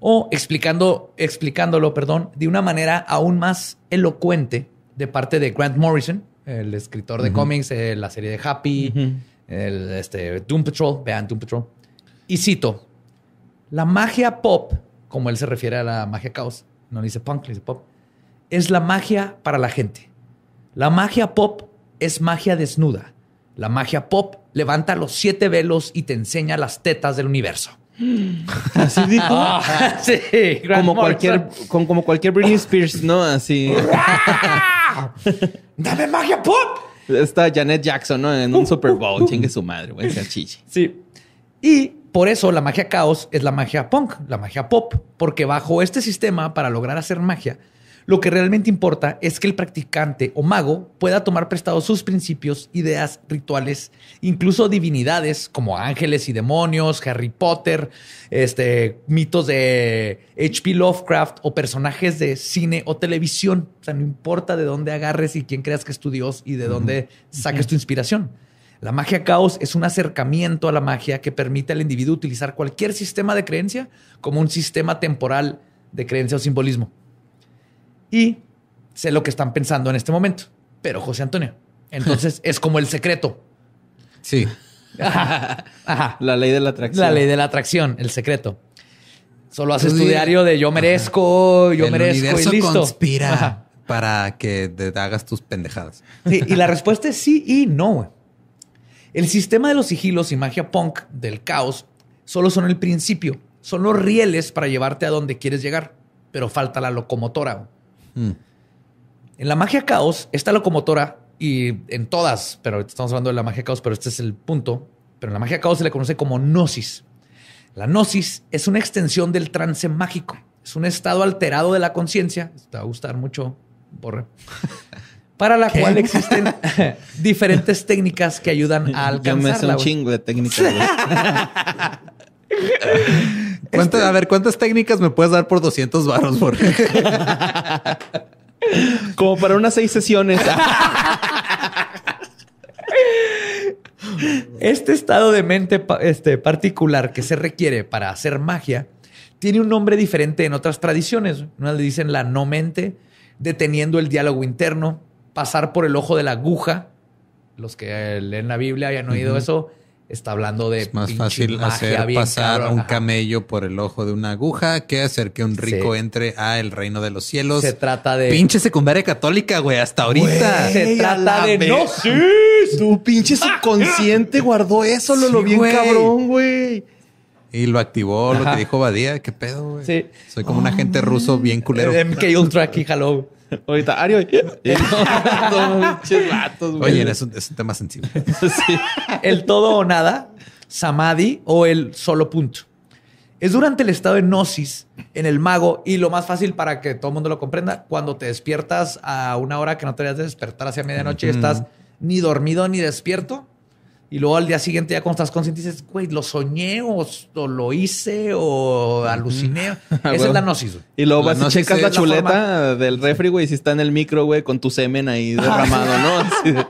O explicándolo, de una manera aún más elocuente de parte de Grant Morrison, el escritor de cómics, la serie de Happy, Doom Patrol. Vean Doom Patrol. Y cito, la magia pop, como él se refiere a la magia caos, no le dice punk, le dice pop, es la magia para la gente. La magia pop es magia desnuda. La magia pop levanta los 7 velos y te enseña las tetas del universo. Así dijo. Sí, como cualquier Britney Spears, ¿no? Así. ¡Dame magia pop! Está Janet Jackson, ¿no? En un Super Bowl. Chingue su madre, güey. Sí. Y por eso la magia caos es la magia punk, la magia pop. Porque bajo este sistema, para lograr hacer magia, lo que realmente importa es que el practicante o mago pueda tomar prestados sus principios, ideas, rituales, incluso divinidades como ángeles y demonios, Harry Potter, mitos de H.P. Lovecraft o personajes de cine o televisión. O sea, no importa de dónde agarres y quién creas que es tu dios y de dónde saques tu inspiración. La magia caos es un acercamiento a la magia que permite al individuo utilizar cualquier sistema de creencia como un sistema temporal de creencia o simbolismo. Y sé lo que están pensando en este momento. Pero José Antonio, entonces es como el secreto. Sí. Ajá. La ley de la atracción. La ley de la atracción, el secreto. Solo haces tu diario de yo merezco, yo merezco y listo. El universo conspira para que te hagas tus pendejadas. Sí, y la respuesta es sí y no. El sistema de los sigilos y magia punk del caos solo son el principio. Son los rieles para llevarte a donde quieres llegar. Pero falta la locomotora. En la magia caos, esta locomotora, y en todas, pero estamos hablando de la magia caos, pero este es el punto, pero en la magia caos se le conoce como Gnosis. La Gnosis es una extensión del trance mágico, Es un estado alterado de la conciencia. Te va a gustar mucho, Borre. Para la cual existen diferentes técnicas que ayudan a alcanzarla. Yo me sé un chingo de técnicas. A ver, ¿cuántas técnicas me puedes dar por 200 varos, Borre? Como para unas 6 sesiones. Este estado de mente particular que se requiere para hacer magia tiene un nombre diferente en otras tradiciones. Unas le dicen la no mente, deteniendo el diálogo interno, pasar por el ojo de la aguja. Los que leen la Biblia hayan oído eso. Está hablando de es más fácil hacer pasar cabrón, un camello por el ojo de una aguja que hacer que un rico entre al reino de los cielos. Se trata de... Pinche secundaria católica, güey, hasta ahorita. Güey, se trata de... ¡No! ¡Sí! Tu pinche subconsciente guardó eso, lo bien güey. Cabrón, güey. Y lo activó, lo que dijo Badía. ¿Qué pedo, güey? Sí. Soy como un agente ruso bien culero. MK Ultra aquí, jaló. Ahorita, Ario. Oye, es un tema sensible. Sí. El todo o nada, samadhi o el solo punto. Es durante el estado de gnosis en el mago y lo más fácil para que todo el mundo lo comprenda. Cuando te despiertas a una hora que no te debías de despertar hacia medianoche, estás ni dormido ni despierto. Y luego al día siguiente, ya cuando estás consciente, dices, güey, lo soñé o lo hice o aluciné. Esa es la gnosis, güey. Y luego vas y checas la chuleta forma del refri, güey, si está en el micro, güey, con tu semen ahí derramado, ¿no? Así de...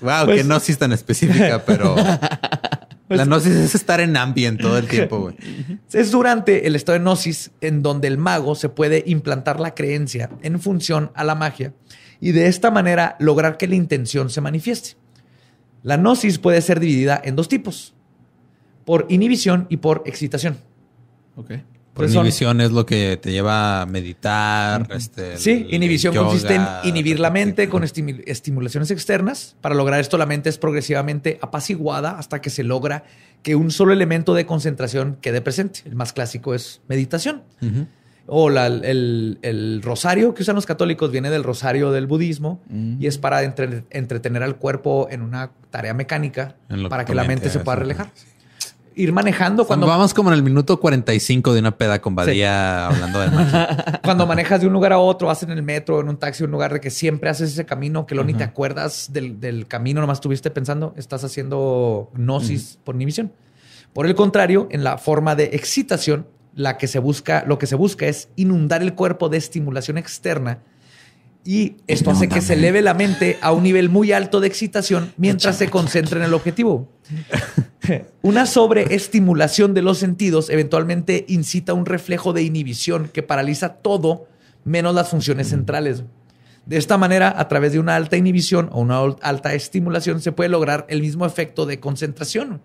Wow, pues... qué gnosis tan específica, pero... Pues... La gnosis es estar en ambiente todo el tiempo, güey. Es durante el estado de gnosis en donde el mago se puede implantar la creencia en función a la magia y de esta manera lograr que la intención se manifieste. La gnosis puede ser dividida en dos tipos. Por inhibición y por excitación. Ok. Por inhibición es lo que te lleva a meditar. Sí, inhibición yoga, consiste en inhibir la mente con estimulaciones externas. Para lograr esto, la mente es progresivamente apaciguada hasta que se logra que un solo elemento de concentración quede presente. El más clásico es meditación. O el rosario que usan los católicos viene del rosario del budismo y es para entretener al cuerpo en una tarea mecánica para que la mente se pueda relajar. Sí. Ir manejando cuando... Vamos como en el minuto 45 de una peda con Badía hablando de magia. Cuando manejas de un lugar a otro, vas en el metro, en un taxi, un lugar de que siempre haces ese camino que luego ni te acuerdas del camino, nomás estuviste pensando, estás haciendo gnosis por inhibición. Por el contrario, en la forma de excitación, lo que se busca es inundar el cuerpo de estimulación externa y esto hace que se eleve la mente a un nivel muy alto de excitación mientras se concentra en el objetivo. Una sobreestimulación de los sentidos eventualmente incita un reflejo de inhibición que paraliza todo menos las funciones centrales. De esta manera, a través de una alta inhibición o una alta estimulación, se puede lograr el mismo efecto de concentración,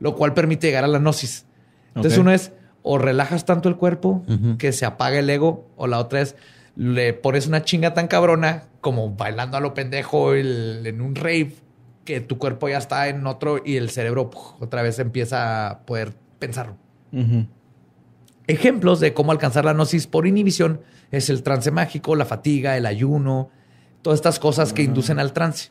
lo cual permite llegar a la gnosis. Entonces uno es... O relajas tanto el cuerpo que se apaga el ego. O la otra es, le pones una chinga tan cabrona como bailando a lo pendejo en un rave que tu cuerpo ya está en otro y el cerebro otra vez empieza a poder pensarlo. Ejemplos de cómo alcanzar la gnosis por inhibición es el trance mágico, la fatiga, el ayuno, todas estas cosas que inducen al trance.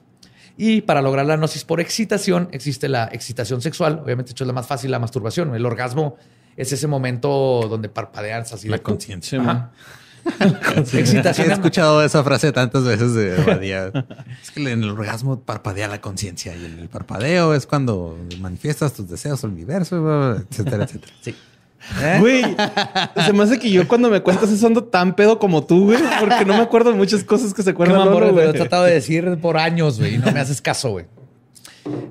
Y para lograr la gnosis por excitación existe la excitación sexual. Obviamente, hecho es la más fácil, la masturbación. El orgasmo es ese momento donde parpadeas así. La conciencia. Excitación. He escuchado esa frase tantas veces de Badía. Es que en el orgasmo parpadea la conciencia y el parpadeo es cuando manifiestas tus deseos al universo, etcétera, etcétera. Sí. Güey, se me hace que yo cuando me cuentas eso ando tan pedo como tú, güey, porque no me acuerdo de muchas cosas que se acuerdan. Lo he tratado de decir por años, güey, y no me haces caso, güey.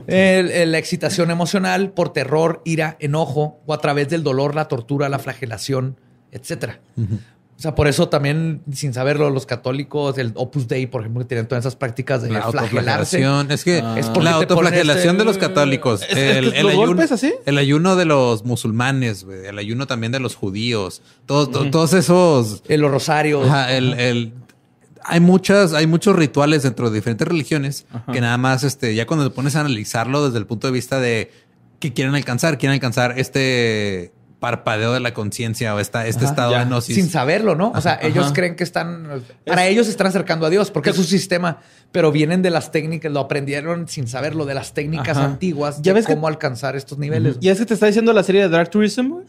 La excitación emocional por terror, ira, enojo o a través del dolor, la tortura, la flagelación, etcétera. O sea, por eso también, sin saberlo, los católicos, el Opus Dei, por ejemplo, que tienen todas esas prácticas de flagelarse. Es que es por la autoflagelación de los católicos. El ayuno de los musulmanes, güey, el ayuno también de los judíos. Todos esos... Los rosarios. Ajá, Hay muchos rituales dentro de diferentes religiones que nada más, ya cuando te pones a analizarlo desde el punto de vista de que quieren alcanzar parpadeo de la conciencia o este estado de gnosis. Sin saberlo, ¿no? Ajá, o sea, ellos creen que están... Para ellos se están acercando a Dios porque es su sistema, pero vienen de las técnicas, lo aprendieron sin saberlo, de las técnicas antiguas de cómo alcanzar estos niveles. Y es que te está diciendo la serie de Dark Tourism, güey.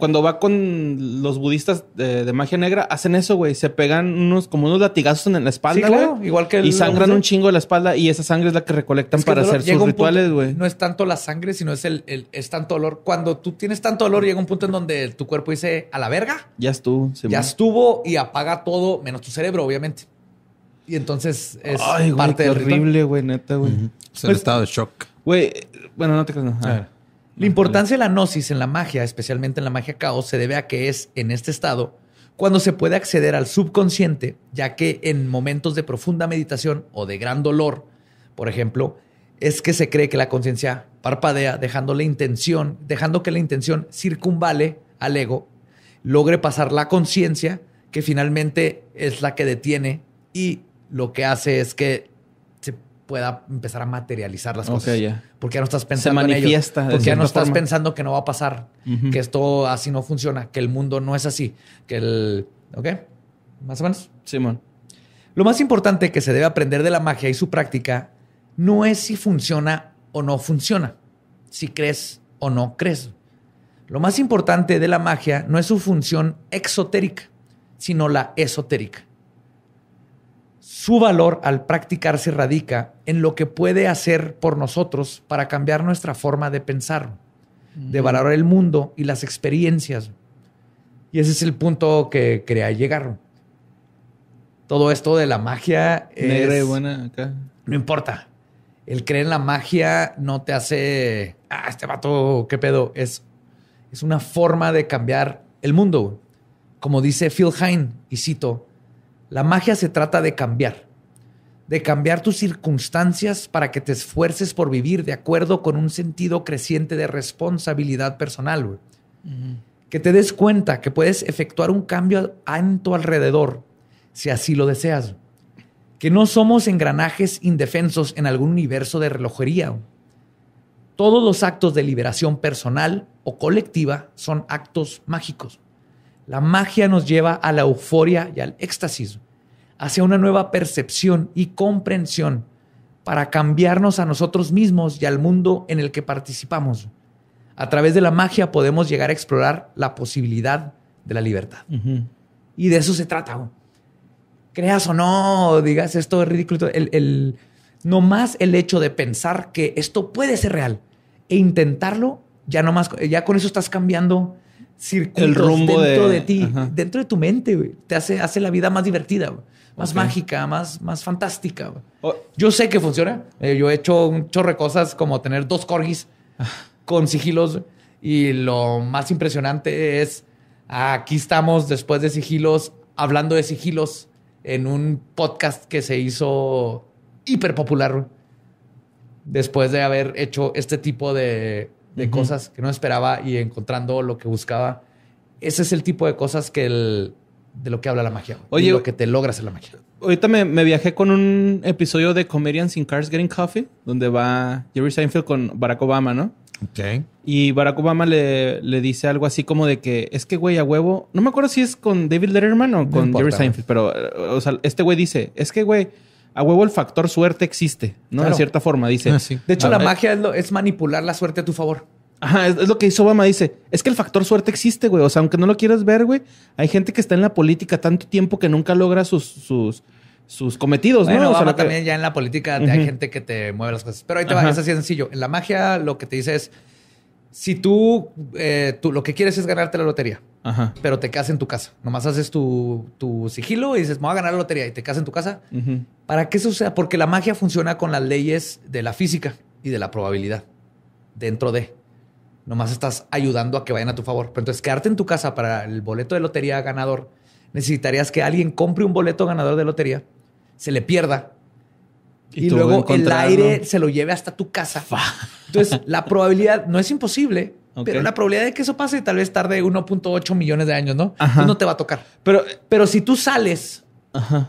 Cuando va con los budistas de magia negra, hacen eso, güey. Se pegan unos latigazos en la espalda, güey. Sí, claro. Igual que... Y sangran un chingo de la espalda y esa sangre es la que recolectan para hacer sus rituales, güey. No es tanto la sangre, sino es es tanto olor. Cuando tú tienes tanto olor, llega un punto en donde tu cuerpo dice, a la verga. Ya estuvo. Ya estuvo y apaga todo, menos tu cerebro, obviamente. Y entonces es parte del ritual. Horrible, güey, neta, güey. Es el estado de shock. Güey, bueno, no te creas. La importancia de la gnosis en la magia, especialmente en la magia caos, se debe a que es en este estado cuando se puede acceder al subconsciente, ya que en momentos de profunda meditación o de gran dolor, por ejemplo, es que se cree que la conciencia parpadea, dejando que la intención circunvale al ego, logre pasar la conciencia, que finalmente es la que detiene y lo que hace es que se pueda empezar a materializar las cosas. Yeah. Porque ya no estás pensando en ello. Porque ya no estás pensando que no va a pasar, que esto así no funciona, que el mundo no es así, que el... ¿Ok? ¿Más o menos? Simón. Lo más importante que se debe aprender de la magia y su práctica no es si funciona o no funciona, si crees o no crees. Lo más importante de la magia no es su función exotérica, sino la esotérica. Su valor al practicarse radica en lo que puede hacer por nosotros para cambiar nuestra forma de pensar, de valorar el mundo y las experiencias. Y ese es el punto que quería llegar. Todo esto de la magia negra y buena acá. No importa. El creer en la magia no te hace... Ah, este vato, qué pedo. Es una forma de cambiar el mundo. Como dice Phil Hine, y cito, la magia se trata de cambiar tus circunstancias para que te esfuerces por vivir de acuerdo con un sentido creciente de responsabilidad personal. Que te des cuenta que puedes efectuar un cambio en tu alrededor, si así lo deseas. Que no somos engranajes indefensos en algún universo de relojería. Todos los actos de liberación personal o colectiva son actos mágicos. La magia nos lleva a la euforia y al éxtasis, hacia una nueva percepción y comprensión para cambiarnos a nosotros mismos y al mundo en el que participamos. A través de la magia podemos llegar a explorar la posibilidad de la libertad. Y de eso se trata. Creas o no, digas esto es ridículo. Nomás el hecho de pensar que esto puede ser real e intentarlo, ya con eso estás cambiando el rumbo dentro de ti, dentro de tu mente, güey. Te hace la vida más divertida, güey. Más mágica, más fantástica, güey. Yo sé que funciona. Yo he hecho un chorro de cosas como tener 2 corgis con sigilos. Y lo más impresionante es aquí estamos después de sigilos, hablando de sigilos en un podcast que se hizo hiper popular después de haber hecho este tipo de cosas que no esperaba y encontrando lo que buscaba. Ese es el tipo de cosas de lo que habla la magia. Oye, y lo que te logras en la magia. Ahorita me viajé con un episodio de Comedians in Cars Getting Coffee, donde va Jerry Seinfeld con Barack Obama, ¿no? Ok. Y Barack Obama le dice algo así como de que es que, güey, a huevo... No me acuerdo si es con David Letterman o con Jerry Seinfeld, pero o sea, este güey dice, es que, güey, a huevo el factor suerte existe, ¿no? Claro. De cierta forma, dice. Sí. De hecho, la magia es manipular la suerte a tu favor. Ajá, es lo que hizo Obama. Dice, es que el factor suerte existe, güey. O sea, aunque no lo quieras ver, güey, hay gente que está en la política tanto tiempo que nunca logra sus cometidos, bueno, ¿no? Obama, o sea, también ya en la política hay gente que te mueve las cosas. Pero ahí te va, es así de sencillo. En la magia lo que te dice es, si tú lo que quieres es ganarte la lotería, pero te quedas en tu casa. Nomás haces tu sigilo y dices, me voy a ganar la lotería y te quedas en tu casa. ¿Para que eso sea? Porque la magia funciona con las leyes de la física y de la probabilidad dentro de... Nomás estás ayudando a que vayan a tu favor. Pero entonces quedarte en tu casa para el boleto de lotería ganador, necesitarías que alguien compre un boleto ganador de lotería, se le pierda y luego el aire se lo lleve hasta tu casa. Entonces la probabilidad no es imposible, pero la probabilidad de que eso pase tal vez tarde 1.8 millones de años, ¿no? Entonces no te va a tocar. Pero si tú sales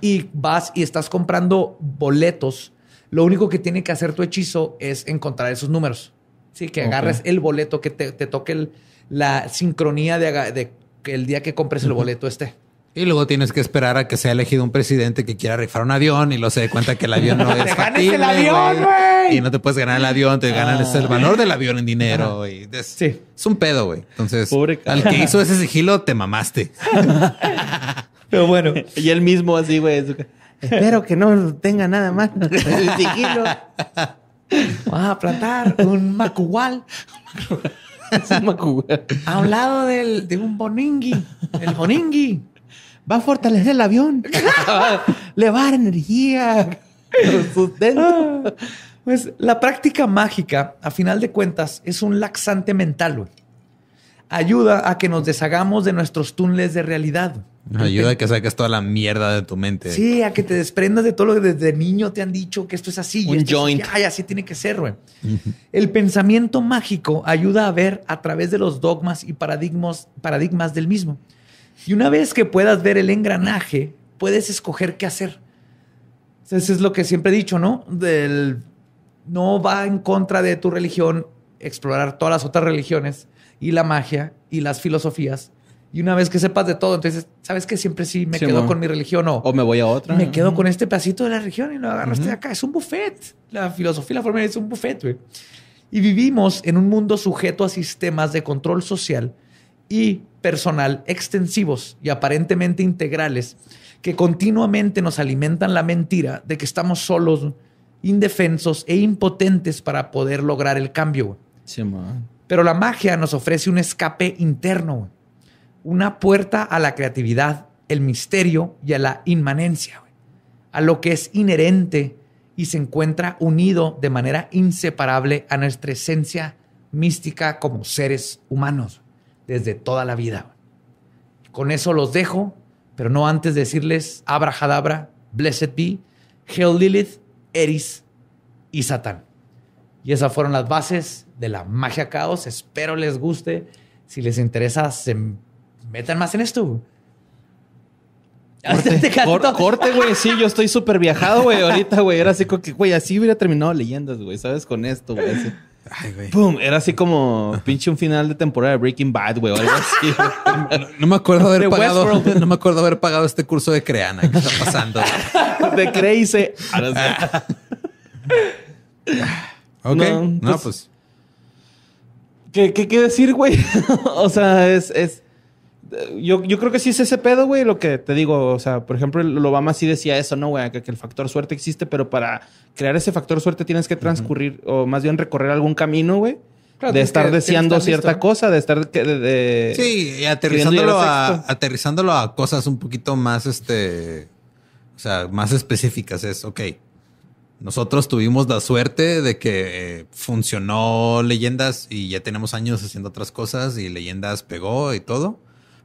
y vas y estás comprando boletos, lo único que tiene que hacer tu hechizo es encontrar esos números. Sí, que agarres el boleto, que te toque la sincronía de que el día que compres el boleto esté. Y luego tienes que esperar a que sea elegido un presidente que quiera rifar un avión y luego se dé cuenta que el avión no es factible, el avión, güey. Y no te puedes ganar el avión, te ganan el valor del avión en dinero, güey. Sí. Es un pedo, güey. Entonces, al que hizo ese sigilo, te mamaste. Pero bueno. Y él mismo así, güey. Espero que no tenga nada más el sigilo. Vamos a plantar un macugual. Es un macugual. A un lado de un boningui. El boningui va a fortalecer el avión. Le va a dar energía. Sustento. Pues la práctica mágica, a final de cuentas, es un laxante mental, güey. Ayuda a que nos deshagamos de nuestros túneles de realidad. Ayuda a que saques toda la mierda de tu mente. Sí, a que te desprendas de todo lo que desde niño te han dicho que esto es así. Un joint. Ay, así tiene que ser, güey. El pensamiento mágico ayuda a ver a través de los dogmas y paradigmas del mismo. Y una vez que puedas ver el engranaje, puedes escoger qué hacer. Eso es lo que siempre he dicho, ¿no? No va en contra de tu religión explorar todas las otras religiones y la magia y las filosofías. Y una vez que sepas de todo, entonces, ¿sabes qué? Siempre sí me quedo con mi religión o me voy a otra. Me quedo con este pedacito de la religión y lo agarraste de acá. Es un buffet. La filosofía y la forma es un buffet, güey. Y vivimos en un mundo sujeto a sistemas de control social y personal extensivos y aparentemente integrales que continuamente nos alimentan la mentira de que estamos solos, indefensos e impotentes para poder lograr el cambio. Sí, man. Pero la magia nos ofrece un escape interno, una puerta a la creatividad, el misterio y a la inmanencia, a lo que es inherente y se encuentra unido de manera inseparable a nuestra esencia mística como seres humanos desde toda la vida. Con eso los dejo, pero no antes de decirles abrajadabra, blessed be, Hail Lilith, Eris y Satán. Y esas fueron las bases de la magia caos. Espero les guste. Si les interesa, se metan más en esto. Corte, güey. Sí, yo estoy súper viajado, güey. Ahorita, güey, era así como que, güey, así hubiera terminado Leyendas, güey. ¿Sabes? Con esto, güey. Ay, güey. ¡Pum! Era así como pinche un final de temporada de Breaking Bad, güey. O algo así. No me acuerdo haber pagado. No me acuerdo haber pagado este curso de Creana. ¿Qué está pasando? De Crazy. Ahora sí. Ok. No, pues. ¿Qué decir, güey? O sea, Yo creo que sí es ese pedo, güey, lo que te digo. O sea, por ejemplo, Obama sí decía eso, ¿no, güey? Que el factor suerte existe, pero para crear ese factor suerte tienes que transcurrir o más bien recorrer algún camino, güey. Claro, de estar deseando cierta cosa, de estar... Sí, y aterrizándolo a cosas un poquito más, o sea, más específicas. Es, ok, nosotros tuvimos la suerte de que funcionó Leyendas y ya tenemos años haciendo otras cosas y Leyendas pegó y todo.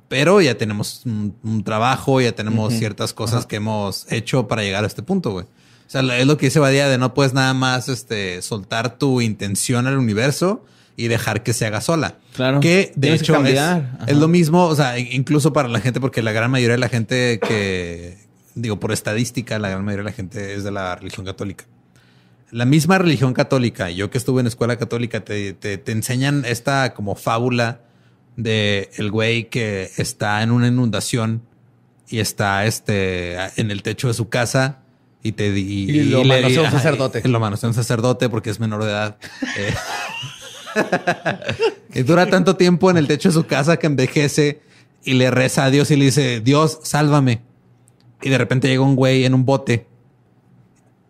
Pero ya tenemos un trabajo, ya tenemos ciertas cosas que hemos hecho para llegar a este punto, güey. O sea, es lo que dice Badía de no puedes nada más soltar tu intención al universo y dejar que se haga sola. Claro. Que de hecho es lo mismo, o sea, incluso para la gente, porque la gran mayoría de la gente que, digo, por estadística, la gran mayoría de la gente es de la religión católica. La misma religión católica, yo que estuve en escuela católica, te enseñan esta como fábula de el güey que está en una inundación y está en el techo de su casa y lo manosea un sacerdote. Lo manosea un sacerdote porque es menor de edad. Y dura tanto tiempo en el techo de su casa que envejece y le reza a Dios y le dice, Dios, sálvame. Y de repente llega un güey en un bote.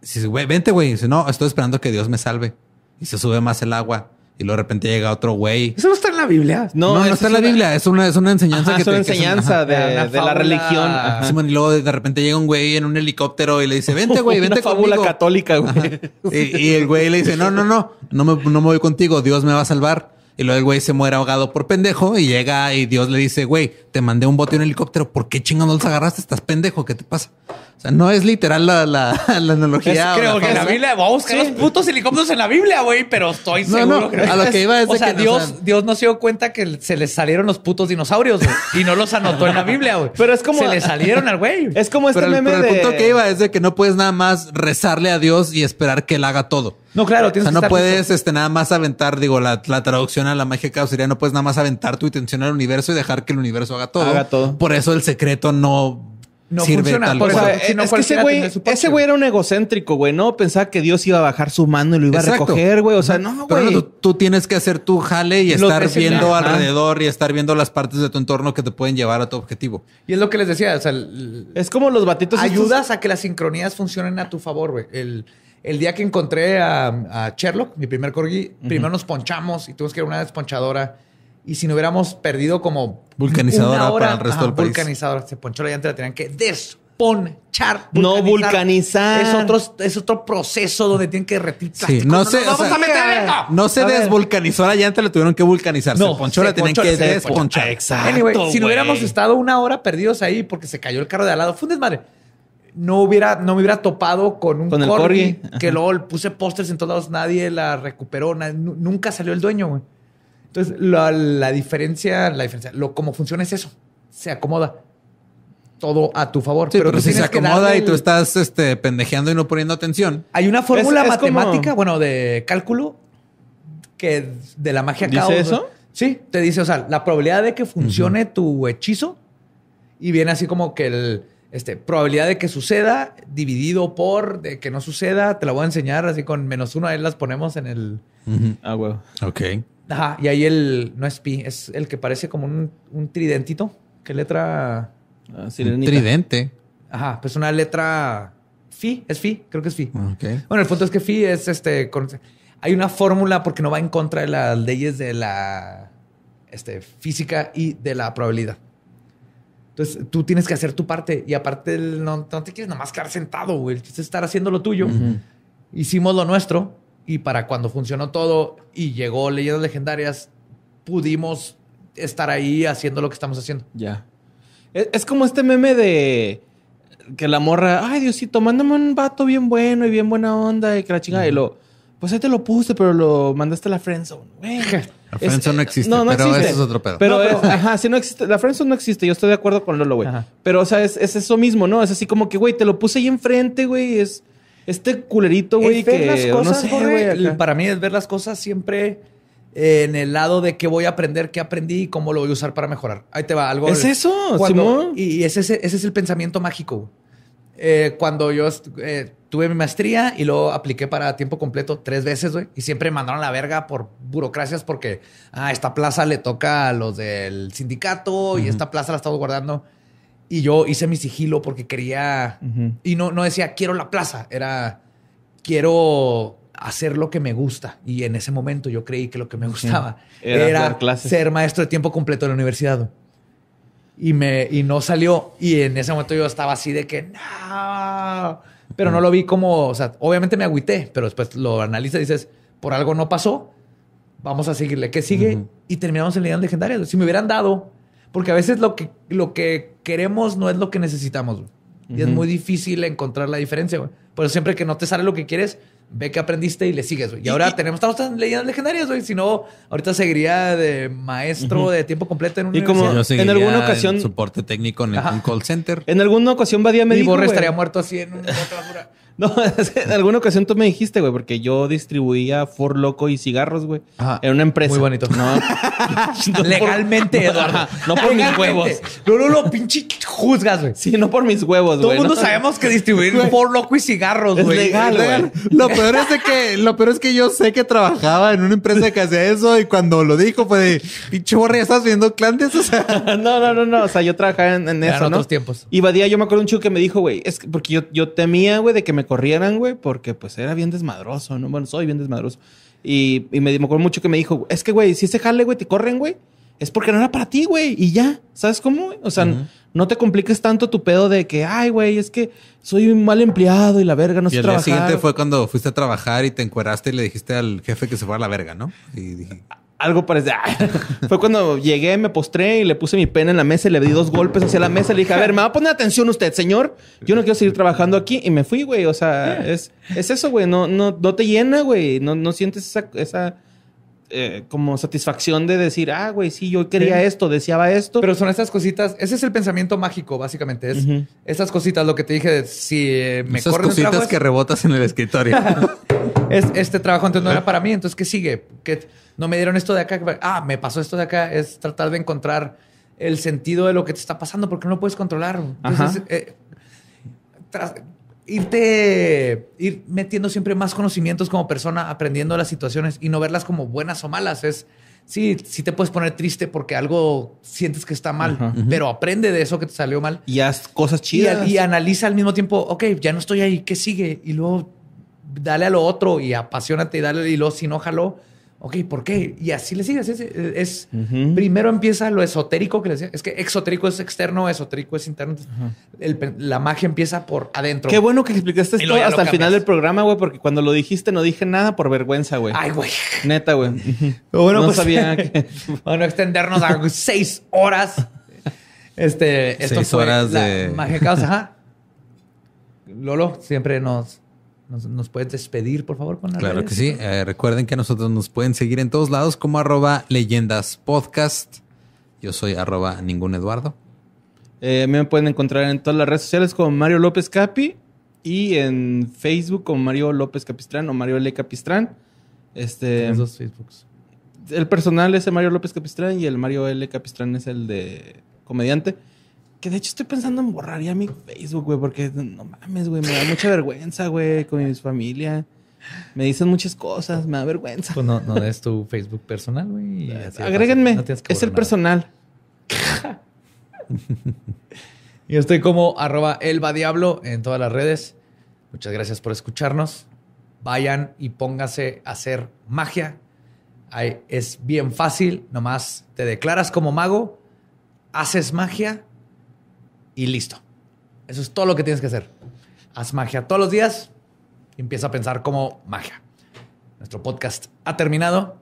Y dice, güey, vente, güey. Y dice, no, estoy esperando que Dios me salve. Y se sube más el agua. Y luego de repente llega otro güey. Eso no está en la Biblia. No está en la Biblia. Es una enseñanza que te... Es una enseñanza de la religión. Sí, man, y luego de repente llega un güey en un helicóptero y le dice, vente, güey, vente conmigo. Una fábula católica, güey. Y el güey le dice, no me voy contigo. Dios me va a salvar. Y luego el güey se muere ahogado por pendejo y llega y Dios le dice, güey, te mandé un bote y un helicóptero. ¿Por qué chingados los agarraste? Estás pendejo. ¿Qué te pasa? O sea, no es literal la analogía. Creo que en la Biblia vamos a buscar los putos helicópteros en la Biblia, güey, pero estoy seguro. A lo que iba es que Dios no se dio cuenta que se les salieron los putos dinosaurios, güey, y no los anotó en la Biblia, güey. Pero es como... Se le salieron al güey. Es como este meme de... Pero el punto que iba es de que no puedes nada más rezarle a Dios y esperar que él haga todo. No, claro, tienes que estar... O sea, no puedes nada más aventar, digo, la traducción a la magia caos sería no puedes nada más aventar tu intención al universo y dejar que el universo haga todo. Haga todo. Por eso el secreto no sirve funciona. Tal cual. O sea, es que ese güey era un egocéntrico, güey. No pensaba que Dios iba a bajar su mano y lo iba Exacto. a recoger, güey. O sea, no, güey. Pero tú tienes que hacer tu jale y estar viendo alrededor y estar viendo las partes de tu entorno que te pueden llevar a tu objetivo. Y es lo que les decía. O sea, es como los batitos. Ayudas a que las sincronías funcionen a tu favor, güey. El día que encontré a Sherlock, mi primer corgi, primero nos ponchamos y tuvimos que ir a una desponchadora. Y si no hubiéramos perdido como... Vulcanizadora hora, para el resto del país. Vulcanizadora. Se ponchó la llanta, la tenían que desponchar. No vulcanizar. Es otro proceso donde tienen que derretir plástico. Sí, no se desvulcanizó la llanta, la tuvieron que vulcanizar. No, se ponchó, la tenían que desponchar. Exacto, anyway, si no hubiéramos estado una hora perdidos ahí porque se cayó el carro de al lado, fue un desmadre. No me hubiera topado con un corgi que luego puse pósters en todos lados. Nadie la recuperó. Nunca salió el dueño, güey. Entonces, la diferencia, cómo funciona es eso. Se acomoda todo a tu favor. Sí, pero si se acomoda y tú estás pendejeando y no poniendo atención. Hay una fórmula matemática, de cálculo, que de la magia caos. ¿Dice eso? Sí, te dice, o sea, la probabilidad de que funcione tu hechizo y viene así como que probabilidad de que suceda dividido por de que no suceda. Te la voy a enseñar así con -1. Ahí las ponemos en el... Ah, bueno. Ok. Ajá, y ahí no es pi, es el que parece como un tridentito. ¿Qué letra? Un tridente. Ajá, pues una letra fi, creo que es fi. Okay. Bueno, el punto es que fi es hay una fórmula porque no va en contra de las leyes de la física y de la probabilidad. Entonces, tú tienes que hacer tu parte y aparte no te quieres nomás quedar sentado, güey. Quieres estar haciendo lo tuyo. Hicimos lo nuestro. Y para cuando funcionó todo y llegó Leyendas Legendarias, pudimos estar ahí haciendo lo que estamos haciendo. Ya. Es como este meme de que la morra, ay, Diosito, mándame un vato bien bueno y bien buena onda y que la chingada. Y pues ahí te lo puse, pero lo mandaste a la friendzone. La friendzone no existe, no pero existe. Eso es otro pedo. No existe. La friendzone no existe. Yo estoy de acuerdo con Lolo, güey. Pero, o sea, es eso mismo, ¿no? Es así como que, güey, te lo puse ahí enfrente, güey, es... Este culerito, güey, que las cosas, no sé, güey, para mí es ver las cosas siempre en el lado de qué voy a aprender, qué aprendí y cómo lo voy a usar para mejorar. Ahí te va algo. Es eso, Simón. Y ese es el pensamiento mágico. Cuando yo tuve mi maestría y lo apliqué para tiempo completo 3 veces, güey, y siempre me mandaron a la verga por burocracias porque esta plaza le toca a los del sindicato y esta plaza la estamos guardando. Y yo hice mi sigilo porque quería... Y no decía, quiero la plaza. Era, quiero hacer lo que me gusta. Y en ese momento yo creí que lo que me gustaba era ser maestro de tiempo completo en la universidad. Y no salió. Y en ese momento yo estaba así de que... no. Pero no lo vi como... O sea, obviamente me agüité. Pero después lo analizas y dices, por algo no pasó. Vamos a seguirle. ¿Qué sigue? Y terminamos en Leyendas Legendarias. Si me hubieran dado... Porque a veces lo que queremos no es lo que necesitamos. Y es muy difícil encontrar la diferencia, güey. Pero siempre que no te sale lo que quieres, ve que aprendiste y le sigues, güey. Y ahora estamos en Leyendas Legendarias, güey. Si no, ahorita seguiría de maestro de tiempo completo en un... Y como en alguna ocasión... soporte técnico en un call center. En alguna ocasión Badía me dijo... Y Borre estaría muerto así en una basura. No, en alguna ocasión tú me dijiste, güey, porque yo distribuía For Loco y cigarros, güey, en una empresa. Muy bonito. No legalmente, Eduardo. No por mis huevos. No, pinche juzgas, güey. Sí, no por mis huevos, güey. Todo el mundo sabemos que distribuir For Loco y cigarros, güey, es legal, güey. Lo peor es que yo sé que trabajaba en una empresa que hacía eso y cuando lo dijo fue de, pinche Borre, ¿ya estás viendo clandes? O sea, no. O sea, yo trabajaba en eso, ¿no? En otros tiempos. Y Badía, yo me acuerdo un chico que me dijo, güey, es que porque yo temía, güey, de que me corrieran, güey, porque pues era bien desmadroso, ¿no? Bueno, soy bien desmadroso. Y me acuerdo mucho que me dijo, es que, güey, si ese jale, güey, te corren, güey, es porque no era para ti, güey, y ya. ¿Sabes cómo? O sea, no te compliques tanto tu pedo de que, ay, güey, es que soy un mal empleado y la verga, no sé trabajar. Y el día siguiente fue cuando fuiste a trabajar y te encueraste y le dijiste al jefe que se fuera a la verga, ¿no? Y dije... Algo parecido. Fue cuando llegué, me postré y le puse mi pena en la mesa y le di 2 golpes hacia la mesa. Le dije, a ver, me va a poner atención usted, señor. Yo no quiero seguir trabajando aquí. Y me fui, güey. O sea, es eso, güey. No te llena, güey. No sientes esa como satisfacción de decir, ah, güey, sí, yo quería esto, deseaba esto. Pero son estas cositas. Ese es el pensamiento mágico, básicamente. Es estas cositas, lo que te dije, de, si me esas corren cositas trabajos, que rebotas en el escritorio. Es, este trabajo antes no era para mí, entonces, ¿qué sigue? ¿Qué? No me dieron esto de acá. Ah, me pasó esto de acá. Es tratar de encontrar el sentido de lo que te está pasando porque no lo puedes controlar. Entonces, ir metiendo siempre más conocimientos como persona, aprendiendo las situaciones y no verlas como buenas o malas. Es sí, sí te puedes poner triste porque algo sientes que está mal, pero aprende de eso que te salió mal y haz cosas chidas y analiza al mismo tiempo. Ok, ya no estoy ahí, ¿qué sigue? Y luego dale a lo otro y apasionate y dale, y luego si no jaló, ok, ¿por qué? Y así le sigues. Es primero empieza lo esotérico que le decía. Es que exotérico es externo, esotérico es interno. La magia empieza por adentro. Qué bueno que explicaste esto hasta el final del programa, güey, porque cuando lo dijiste no dije nada por vergüenza, güey. Ay, güey. Neta, güey. Bueno, no pues, sabía que... Bueno, extendernos a 6 horas. Esto 6 horas de... magia caos. Ajá. Lolo, siempre ¿Nos puedes despedir, por favor, con las redes? Claro que sí. Recuerden que a nosotros nos pueden seguir en todos lados como @leyendaspodcast. Yo soy @ninguneduardo. Me pueden encontrar en todas las redes sociales como Mario López Capi y en Facebook como Mario López Capistrán o Mario L. Capistrán. Los dos Facebooks. El personal es el Mario López Capistrán y el Mario L. Capistrán es el de comediante. Que de hecho estoy pensando en borrar ya mi Facebook, güey, porque no mames, güey, me da mucha vergüenza, güey, con mi familia. Me dicen muchas cosas, me da vergüenza. Pues no es tu Facebook personal, güey. Agréguenme, no es el nada. Personal. Yo estoy como @elvadiablo en todas las redes. Muchas gracias por escucharnos. Vayan y pónganse a hacer magia. Ahí es bien fácil, nomás te declaras como mago, haces magia. Y listo. Eso es todo lo que tienes que hacer. Haz magia todos los días y empieza a pensar como magia. Nuestro podcast ha terminado.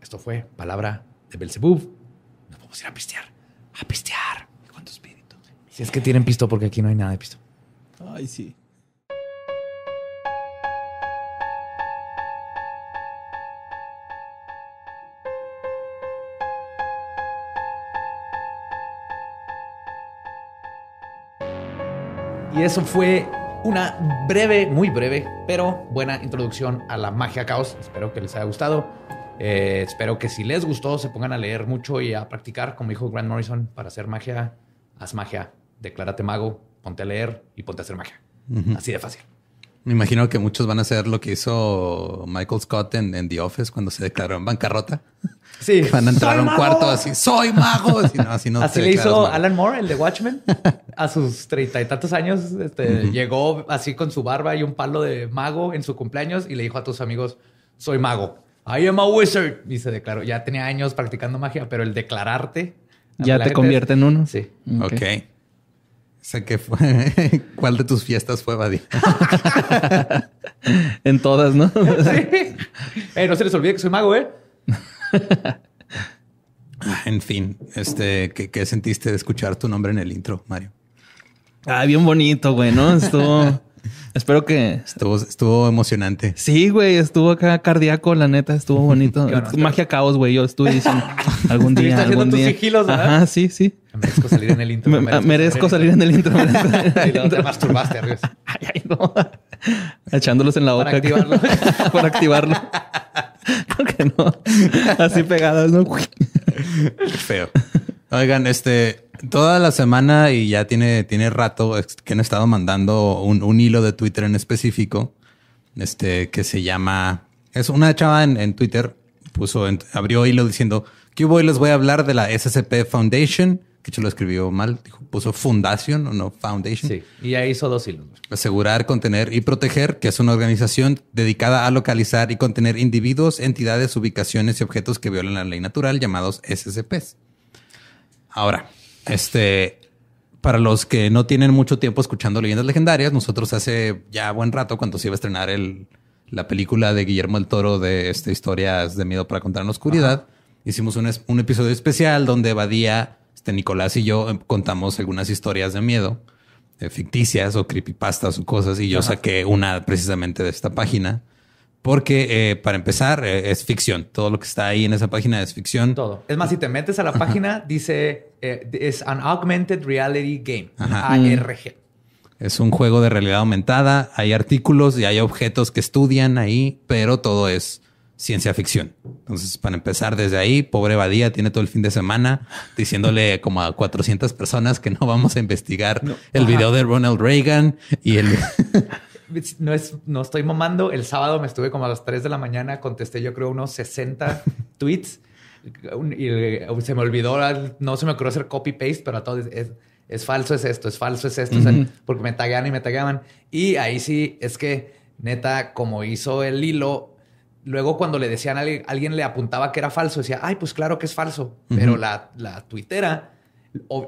Esto fue Palabra de Belzebub. Nos vamos a ir a pistear. A pistear. Con tu espíritu. Si es que tienen pisto, porque aquí no hay nada de pisto. Ay, sí. Y eso fue una breve, muy breve, pero buena introducción a la magia caos. Espero que les haya gustado. Espero que si les gustó, se pongan a leer mucho y a practicar. Como dijo Grant Morrison, para hacer magia, haz magia. Declárate mago, ponte a leer y ponte a hacer magia. Así de fácil. Me imagino que muchos van a hacer lo que hizo Michael Scott en The Office cuando se declaró en bancarrota. Sí. Van a entrar a un cuarto así, soy mago. Así le hizo mago. Alan Moore, el de Watchmen, a sus 30 y tantos años. Llegó así con su barba y un palo de mago en su cumpleaños y le dijo a tus amigos, soy mago. I am a wizard. Y se declaró. Ya tenía años practicando magia, pero el declararte... Ya te convierte en uno. Sí. Ok. O sea, ¿qué fue? ¿Cuál de tus fiestas fue, Badía? En todas, ¿no? Sí. No se les olvide que soy mago, ¿eh? En fin, ¿qué sentiste de escuchar tu nombre en el intro, Mario? Ah, bien bonito, güey, ¿no? Estuvo... Espero que... Estuvo emocionante. Sí, güey, estuvo acá cardíaco, la neta, estuvo bonito. Bueno, magia caos, güey, yo estuve diciendo algún día, estás algún día. Tus sigilos, ¿verdad? Ajá, sí, sí. Merezco salir en el intro. Merezco salir en el intro. Y luego te masturbaste, Ríos. Ay, no. Echándolos en la boca. Para activarlo. Para activarlo. ¿Por qué no? Así pegadas, ¿no? Feo. Oigan, toda la semana y ya tiene rato que han estado mandando un hilo de Twitter en específico, que se llama... Es una chava en Twitter, abrió hilo diciendo que hoy les voy a hablar de la SCP Foundation, que yo lo escribió mal, dijo, puso Fundación o no Foundation. Sí, y ya hizo 2 hilos. Asegurar, contener y proteger, que es una organización dedicada a localizar y contener individuos, entidades, ubicaciones y objetos que violan la ley natural llamados SCPs. Ahora, para los que no tienen mucho tiempo escuchando Leyendas Legendarias, nosotros hace ya buen rato, cuando se iba a estrenar la película de Guillermo del Toro de Historias de Miedo para Contar en la Oscuridad, hicimos un episodio especial donde Badía, Nicolás y yo contamos algunas historias de miedo ficticias o creepypastas o cosas. Y yo saqué una precisamente de esta página. Porque, para empezar, es ficción. Todo lo que está ahí en esa página es ficción. Todo. Es más, si te metes a la página, dice... es an Augmented Reality Game. Ajá. ARG. Es un juego de realidad aumentada. Hay artículos y hay objetos que estudian ahí, pero todo es ciencia ficción. Entonces, para empezar desde ahí, pobre Badía tiene todo el fin de semana diciéndole como a 400 personas que no vamos a investigar el video de Ronald Reagan y el... No estoy mamando. El sábado me estuve como a las 3 de la mañana. Contesté, yo creo, unos 60 tweets. Y se me olvidó. No se me ocurrió hacer copy-paste, pero a todos es falso, es esto, es falso, es esto. Uh-huh. O sea, porque me taguean y me tagueaban. Y ahí sí, es que neta, como hizo el hilo... Luego cuando le decían a alguien, le apuntaba que era falso. Decía, ay, pues claro que es falso. Uh-huh. Pero la tuitera...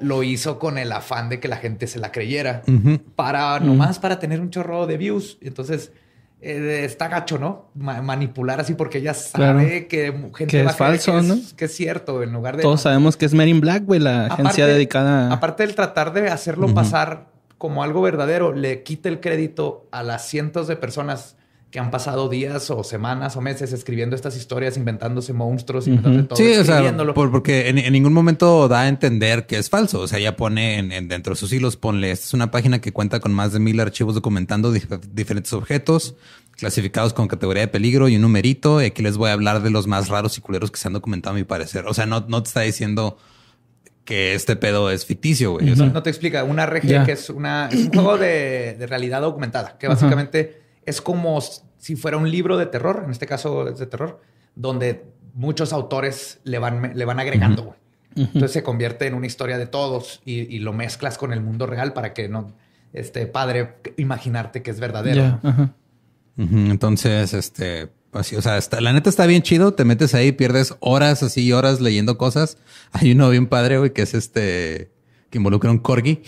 lo hizo con el afán de que la gente se la creyera para nomás para tener un chorro de views. Entonces está gacho, ¿no? Manipular así porque ella sabe que gente que va es a falso, que es, ¿no? Que es cierto. En lugar de todos sabemos que es Men in Black, güey, la agencia dedicada. Aparte del tratar de hacerlo pasar como algo verdadero, le quita el crédito a las cientos de personas que han pasado días o semanas o meses escribiendo estas historias, inventándose monstruos, inventando todo. Sí, o sea, porque en ningún momento da a entender que es falso. O sea, ella pone dentro de sus hilos, ponle, esta es una página que cuenta con más de 1000 archivos documentando diferentes objetos clasificados con categoría de peligro y un numerito. Y aquí les voy a hablar de los más raros y culeros que se han documentado, a mi parecer. O sea, no te está diciendo que este pedo es ficticio, güey. O sea, no te explica. Una regia que es un juego de realidad documentada, que básicamente... Es como si fuera un libro de terror, en este caso es de terror, donde muchos autores le van agregando. Entonces se convierte en una historia de todos y lo mezclas con el mundo real para que no esté padre imaginarte que es verdadero. Entonces, así, o sea, la neta está bien chido. Te metes ahí, pierdes horas así, horas leyendo cosas. Hay uno bien padre, güey, que es que involucra un corgi.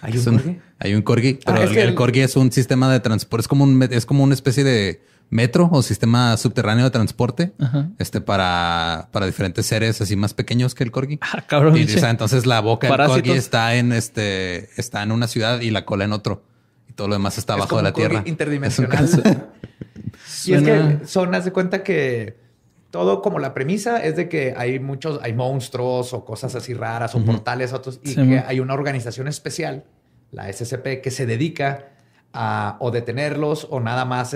¿Hay un corgi? Hay un corgi, pero el corgi es un sistema de transporte. Es como una especie de metro o sistema subterráneo de transporte para diferentes seres así más pequeños que el corgi. Ah, cabrón. Y, o sea, entonces la boca del corgi está en una ciudad y la cola en otro. Y todo lo demás está abajo de la tierra. Interdimensional. Es interdimensional. Y es que haz de cuenta que todo como la premisa es de que hay monstruos o cosas así raras o portales otros y que hay una organización especial, la SCP, que se dedica a o detenerlos o nada más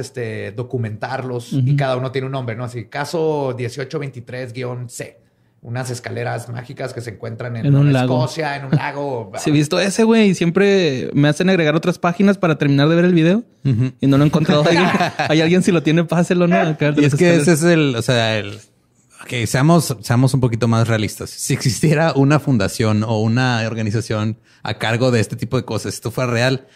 documentarlos y cada uno tiene un nombre, ¿no? Así, caso 1823-C. Unas escaleras mágicas que se encuentran en un Escocia, en un lago. Sí, he visto ese, güey. Siempre me hacen agregar otras páginas para terminar de ver el video y no lo he encontrado. Hay alguien, si lo tiene, páselo, ¿no? Acá y es que escaleras. Ese es Ok, seamos un poquito más realistas. Si existiera una fundación o una organización a cargo de este tipo de cosas, si esto fuera real,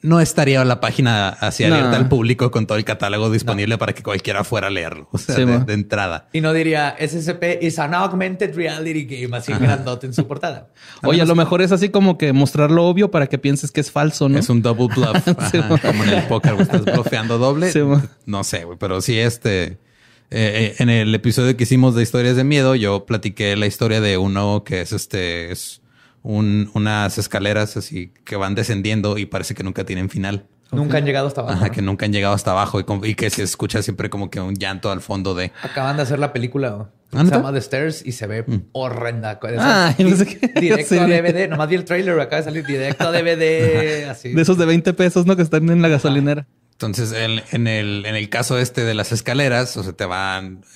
no estaría la página así abierta al público con todo el catálogo disponible para que cualquiera fuera a leerlo. O sea, de entrada. Y no diría SCP is an Augmented Reality Game, así grandote en su portada. Oye, a lo mejor es así como que mostrar lo obvio para que pienses que es falso, ¿no? Es un double bluff. Como en el póker, estás bluffeando doble. No sé, güey, pero sí en el episodio que hicimos de historias de miedo, yo platiqué la historia de uno que es unas escaleras así que van descendiendo y parece que nunca tienen final. Nunca han llegado hasta abajo. Ajá, ¿no? Que nunca han llegado hasta abajo y que se escucha siempre como que un llanto al fondo de... Acaban de hacer la película, ¿no? Se llama The Stairs y se ve horrenda. No sé qué. Directo a DVD. Nomás vi el trailer, acaba de salir directo a DVD. Así. De esos de 20 pesos, ¿no? Que están en la gasolinera. Entonces, en el caso de las escaleras, o sea,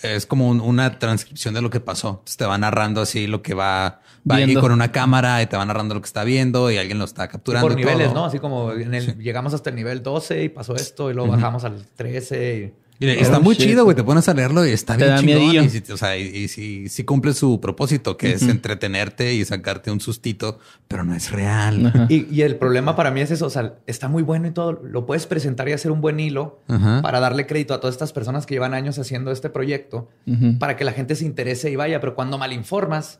es como una transcripción de lo que pasó. Entonces, te va narrando así lo que va ahí con una cámara y te va narrando lo que está viendo y alguien lo está capturando. Por niveles, todo, ¿no? Así como llegamos hasta el nivel 12 y pasó esto y luego bajamos al 13. Y está muy chido, güey. Te pones a leerlo y está bien chido. Y sí cumple su propósito, que es entretenerte y sacarte un sustito, pero no es real. Y el problema para mí es eso. O sea, está muy bueno y todo. Lo puedes presentar y hacer un buen hilo para darle crédito a todas estas personas que llevan años haciendo este proyecto para que la gente se interese y vaya. Pero cuando malinformas,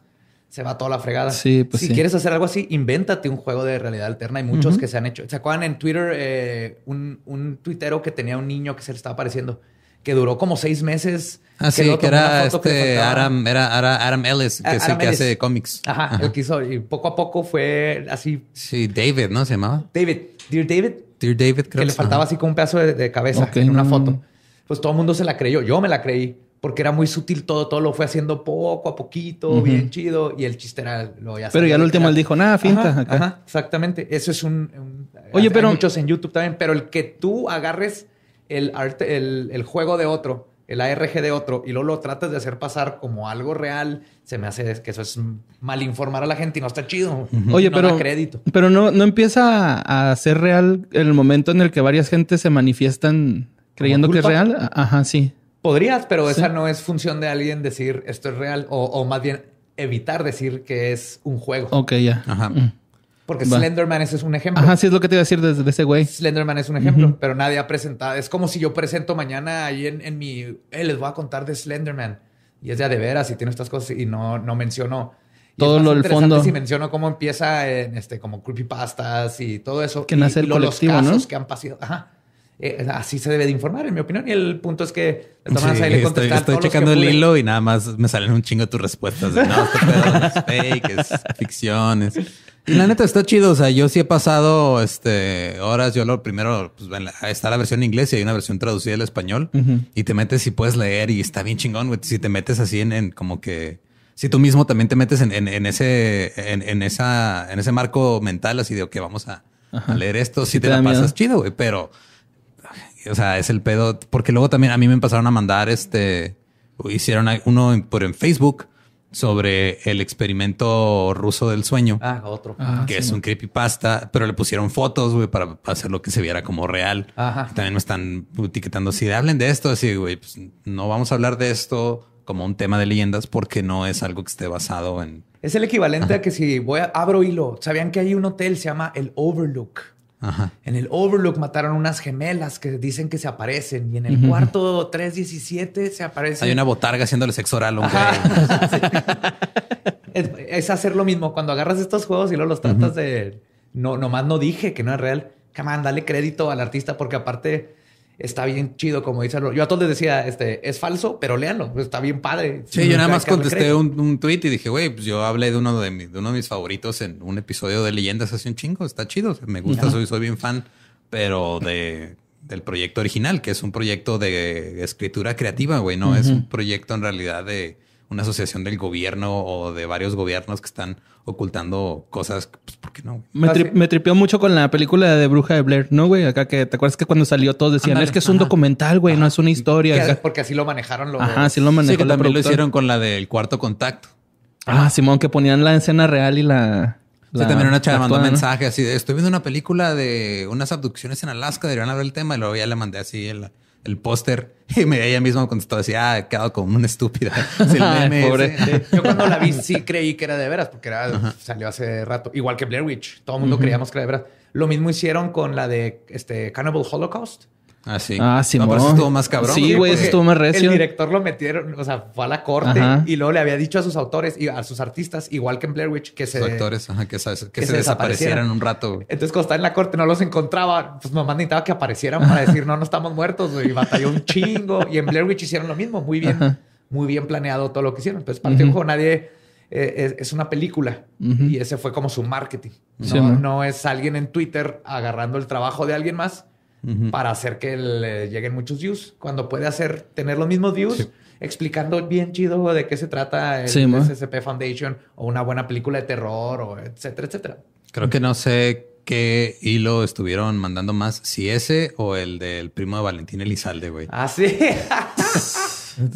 se va toda la fregada. Sí, pues si quieres hacer algo así, invéntate un juego de realidad alterna. Hay muchos que se han hecho. ¿Se acuerdan en Twitter un tuitero que tenía un niño que se le estaba apareciendo? Que duró como 6 meses. Sí, que era Adam Ellis, que es el que hace cómics. Ajá, el que hizo. Y poco a poco fue así. Sí, David, ¿no? Se llamaba. Dear David. Creo que le faltaba así como un pedazo de cabeza en una foto. pues todo el mundo se la creyó. Yo me la creí porque era muy sutil todo. Todo lo fue haciendo poco a poquito, bien chido. Y el chiste era... Pero ya al último él dijo, nada, finta. Ajá, acá. Ajá, exactamente. Eso es un Oye, pero... Hay muchos en YouTube también. Pero el que tú agarres el juego de otro, el ARG de otro, y luego lo tratas de hacer pasar como algo real, se me hace que eso es mal informar a la gente y no está chido. Oye, no, pero da crédito. Pero no empieza a ser real el momento en el que varias gentes se manifiestan creyendo que es real. Ajá, sí. Podrías, pero esa no es función de alguien decir esto es real, o más bien evitar decir que es un juego. Ok, ya. Ajá. Porque Slenderman ese es un ejemplo. Ajá, sí, es lo que te iba a decir de ese güey. Slenderman es un ejemplo, pero nadie ha presentado. Es como si yo presento mañana ahí en mi... les voy a contar de Slenderman. Y es de veras y tiene estas cosas y no menciono... Y todo lo del fondo. Si menciono cómo empieza en como creepypastas y todo eso. Que nace el colectivo, los casos, ¿no?, que han pasado. Ajá. Así se debe de informar, en mi opinión. Y el punto es que le toman ahí, le contestan. Estoy checando el hilo y nada más me salen un chingo tus respuestas. De, no, este pedo es fake, es ficción, es... Y la neta está chido. O sea, yo sí he pasado horas. Yo lo primero, pues está la versión en inglés y hay una versión traducida al español. Y te metes y puedes leer y está bien chingón, güey. Si te metes así en como que... Si tú mismo también te metes en ese marco mental así de, ok, vamos a leer esto. Si te la pasas chido, güey. Pero, o sea, es el pedo. Porque luego también a mí me empezaron a mandar hicieron uno en Facebook sobre el experimento ruso del sueño. Ah, otro. Que es un creepypasta, pero le pusieron fotos, güey, para hacer lo que se viera como real. Ajá. También me están etiquetando así de, hablen de esto. Así, güey, pues no vamos a hablar de esto como un tema de leyendas porque no es algo que esté basado en... Es el equivalente a que si abro hilo. ¿Sabían que hay un hotel? Se llama el Overlook. Ajá. En el Overlook mataron unas gemelas que dicen que se aparecen. Y en el cuarto 317 se aparecen. Hay una botarga haciéndole sexo oral. Es hacer lo mismo. Cuando agarras estos juegos y luego los tratas de... No, nomás no dije que no es real. Camán, dale crédito al artista porque aparte... Está bien chido, como dice. Yo a todos les decía, es falso, pero léanlo. Está bien padre. Sí, yo nada más contesté un tweet y dije, güey, pues yo hablé de uno de mis favoritos en un episodio de Leyendas hace un chingo. Está chido. Me gusta, soy bien fan, pero del proyecto original, que es un proyecto de escritura creativa, güey. No es un proyecto en realidad de una asociación del gobierno o de varios gobiernos que están ocultando cosas. Pues, ¿por qué no? Me tripeó mucho con la película de Bruja de Blair, ¿no, güey? Acá que te acuerdas que cuando salió todos decían, es que es un documental, güey, no es una historia. Porque así lo manejaron. Así lo manejaron. Sí, que también lo hicieron con la del Cuarto Contacto. Ah, simón, que ponían la escena real y la... Sí, también una chava mandó un mensaje así de, estoy viendo una película de unas abducciones en Alaska, deberían hablar del tema. Y luego ya le mandé así el póster y ella misma contestó así, he quedado como una estúpida. Sí, pobre. Yo cuando la vi sí creí que era de veras porque salió hace rato. Igual que Blair Witch. Todo el mundo creíamos que era de veras. Lo mismo hicieron con la de Cannibal Holocaust. Ah, sí. No, pero eso estuvo más cabrón. Sí, güey, eso estuvo más recio. El director lo metieron, o sea, fue a la corte y luego le había dicho a sus autores y a sus artistas, igual que en Blair Witch, que se desaparecieran un rato. Entonces, cuando estaba en la corte, no los encontraba, pues mamá necesitaba que aparecieran para decir, no estamos muertos, y batalló un chingo. Y en Blair Witch hicieron lo mismo, muy bien planeado todo lo que hicieron. Entonces, partió con nadie... Es una película y ese fue como su marketing. No es alguien en Twitter agarrando el trabajo de alguien más para hacer que le lleguen muchos views. Cuando puede tener los mismos views, explicando bien chido de qué se trata el SCP Foundation o una buena película de terror, o etcétera, etcétera. Creo que no sé qué hilo estuvieron mandando más, si ese o el del primo de Valentín Elizalde, güey. Ah, sí.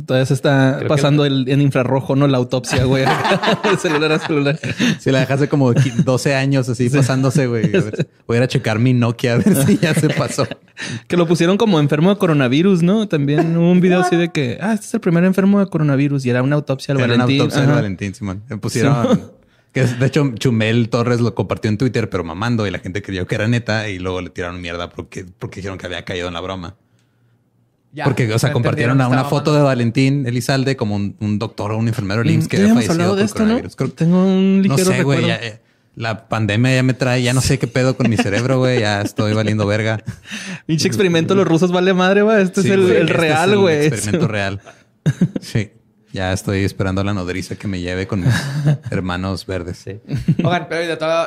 Todavía se está creo pasando en infrarrojo, ¿no? La autopsia, güey. Celular a celular. Si la dejaste como 12 años así pasándose, güey. Voy a ir a checar mi Nokia a ver si ya se pasó. Que lo pusieron como enfermo de coronavirus, ¿no? También hubo un video así de que, este es el primer enfermo de coronavirus. Y era una autopsia al Valentín. Era una autopsia al Valentín, Simón. Me pusieron... Sí. Que de hecho, Chumel Torres lo compartió en Twitter, pero mamando. Y la gente creyó que era neta. Y luego le tiraron mierda porque dijeron que había caído en la broma. Ya, porque, o sea, compartieron una foto de Valentín Elizalde como un doctor o un enfermero del IMSS que había fallecido por coronavirus. Creo, tengo un ligero recuerdo. No sé, güey. La pandemia ya me trae, ya no sé qué pedo con mi cerebro, güey. Ya estoy valiendo verga. Pinche experimento, los rusos vale madre, güey. Este es el real, güey. Este es experimento real. Sí. Ya estoy esperando la nodriza que me lleve con mis hermanos verdes. Sí. Oigan, pero de todo,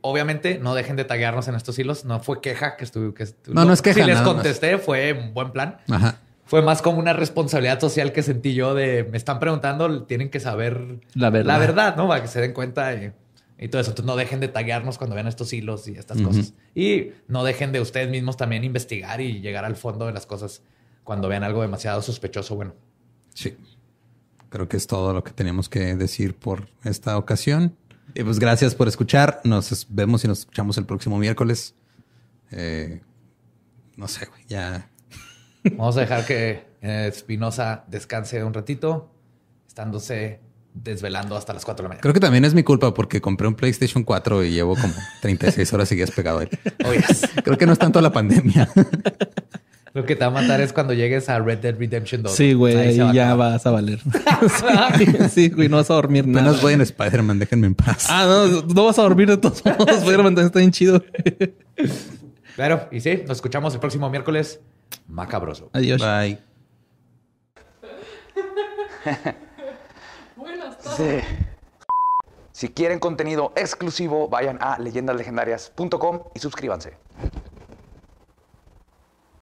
obviamente no dejen de taguearnos en estos hilos. No fue queja que estuve... No, no es queja. Si les contesté, fue un buen plan. Ajá. Fue más como una responsabilidad social que sentí yo de... Me están preguntando, tienen que saber la verdad, ¿no? Para que se den cuenta y todo eso. Entonces, no dejen de taguearnos cuando vean estos hilos y estas cosas. Y no dejen de ustedes mismos también investigar y llegar al fondo de las cosas cuando vean algo demasiado sospechoso. Bueno. Sí. Creo que es todo lo que teníamos que decir por esta ocasión. Y pues gracias por escuchar. Nos vemos y nos escuchamos el próximo miércoles. No sé, güey. Ya... Vamos a dejar que Espinosa descanse un ratito, estándose desvelando hasta las 4 de la mañana. Creo que también es mi culpa porque compré un PlayStation 4 y llevo como 36 horas seguidas pegado a él. Oh, yes. Creo que no es tanto la pandemia. Lo que te va a matar es cuando llegues a Red Dead Redemption 2. Sí, güey, ya vas a valer. Sí, güey, no vas a dormir nada. No nos voy en Spider-Man, déjenme en paz. Ah, no vas a dormir de todos modos. Spider-Man está bien chido. Claro, y sí, nos escuchamos el próximo miércoles. Macabroso. Adiós. Bye. Buenas tardes. Sí. Si quieren contenido exclusivo, vayan a leyendaslegendarias.com y suscríbanse.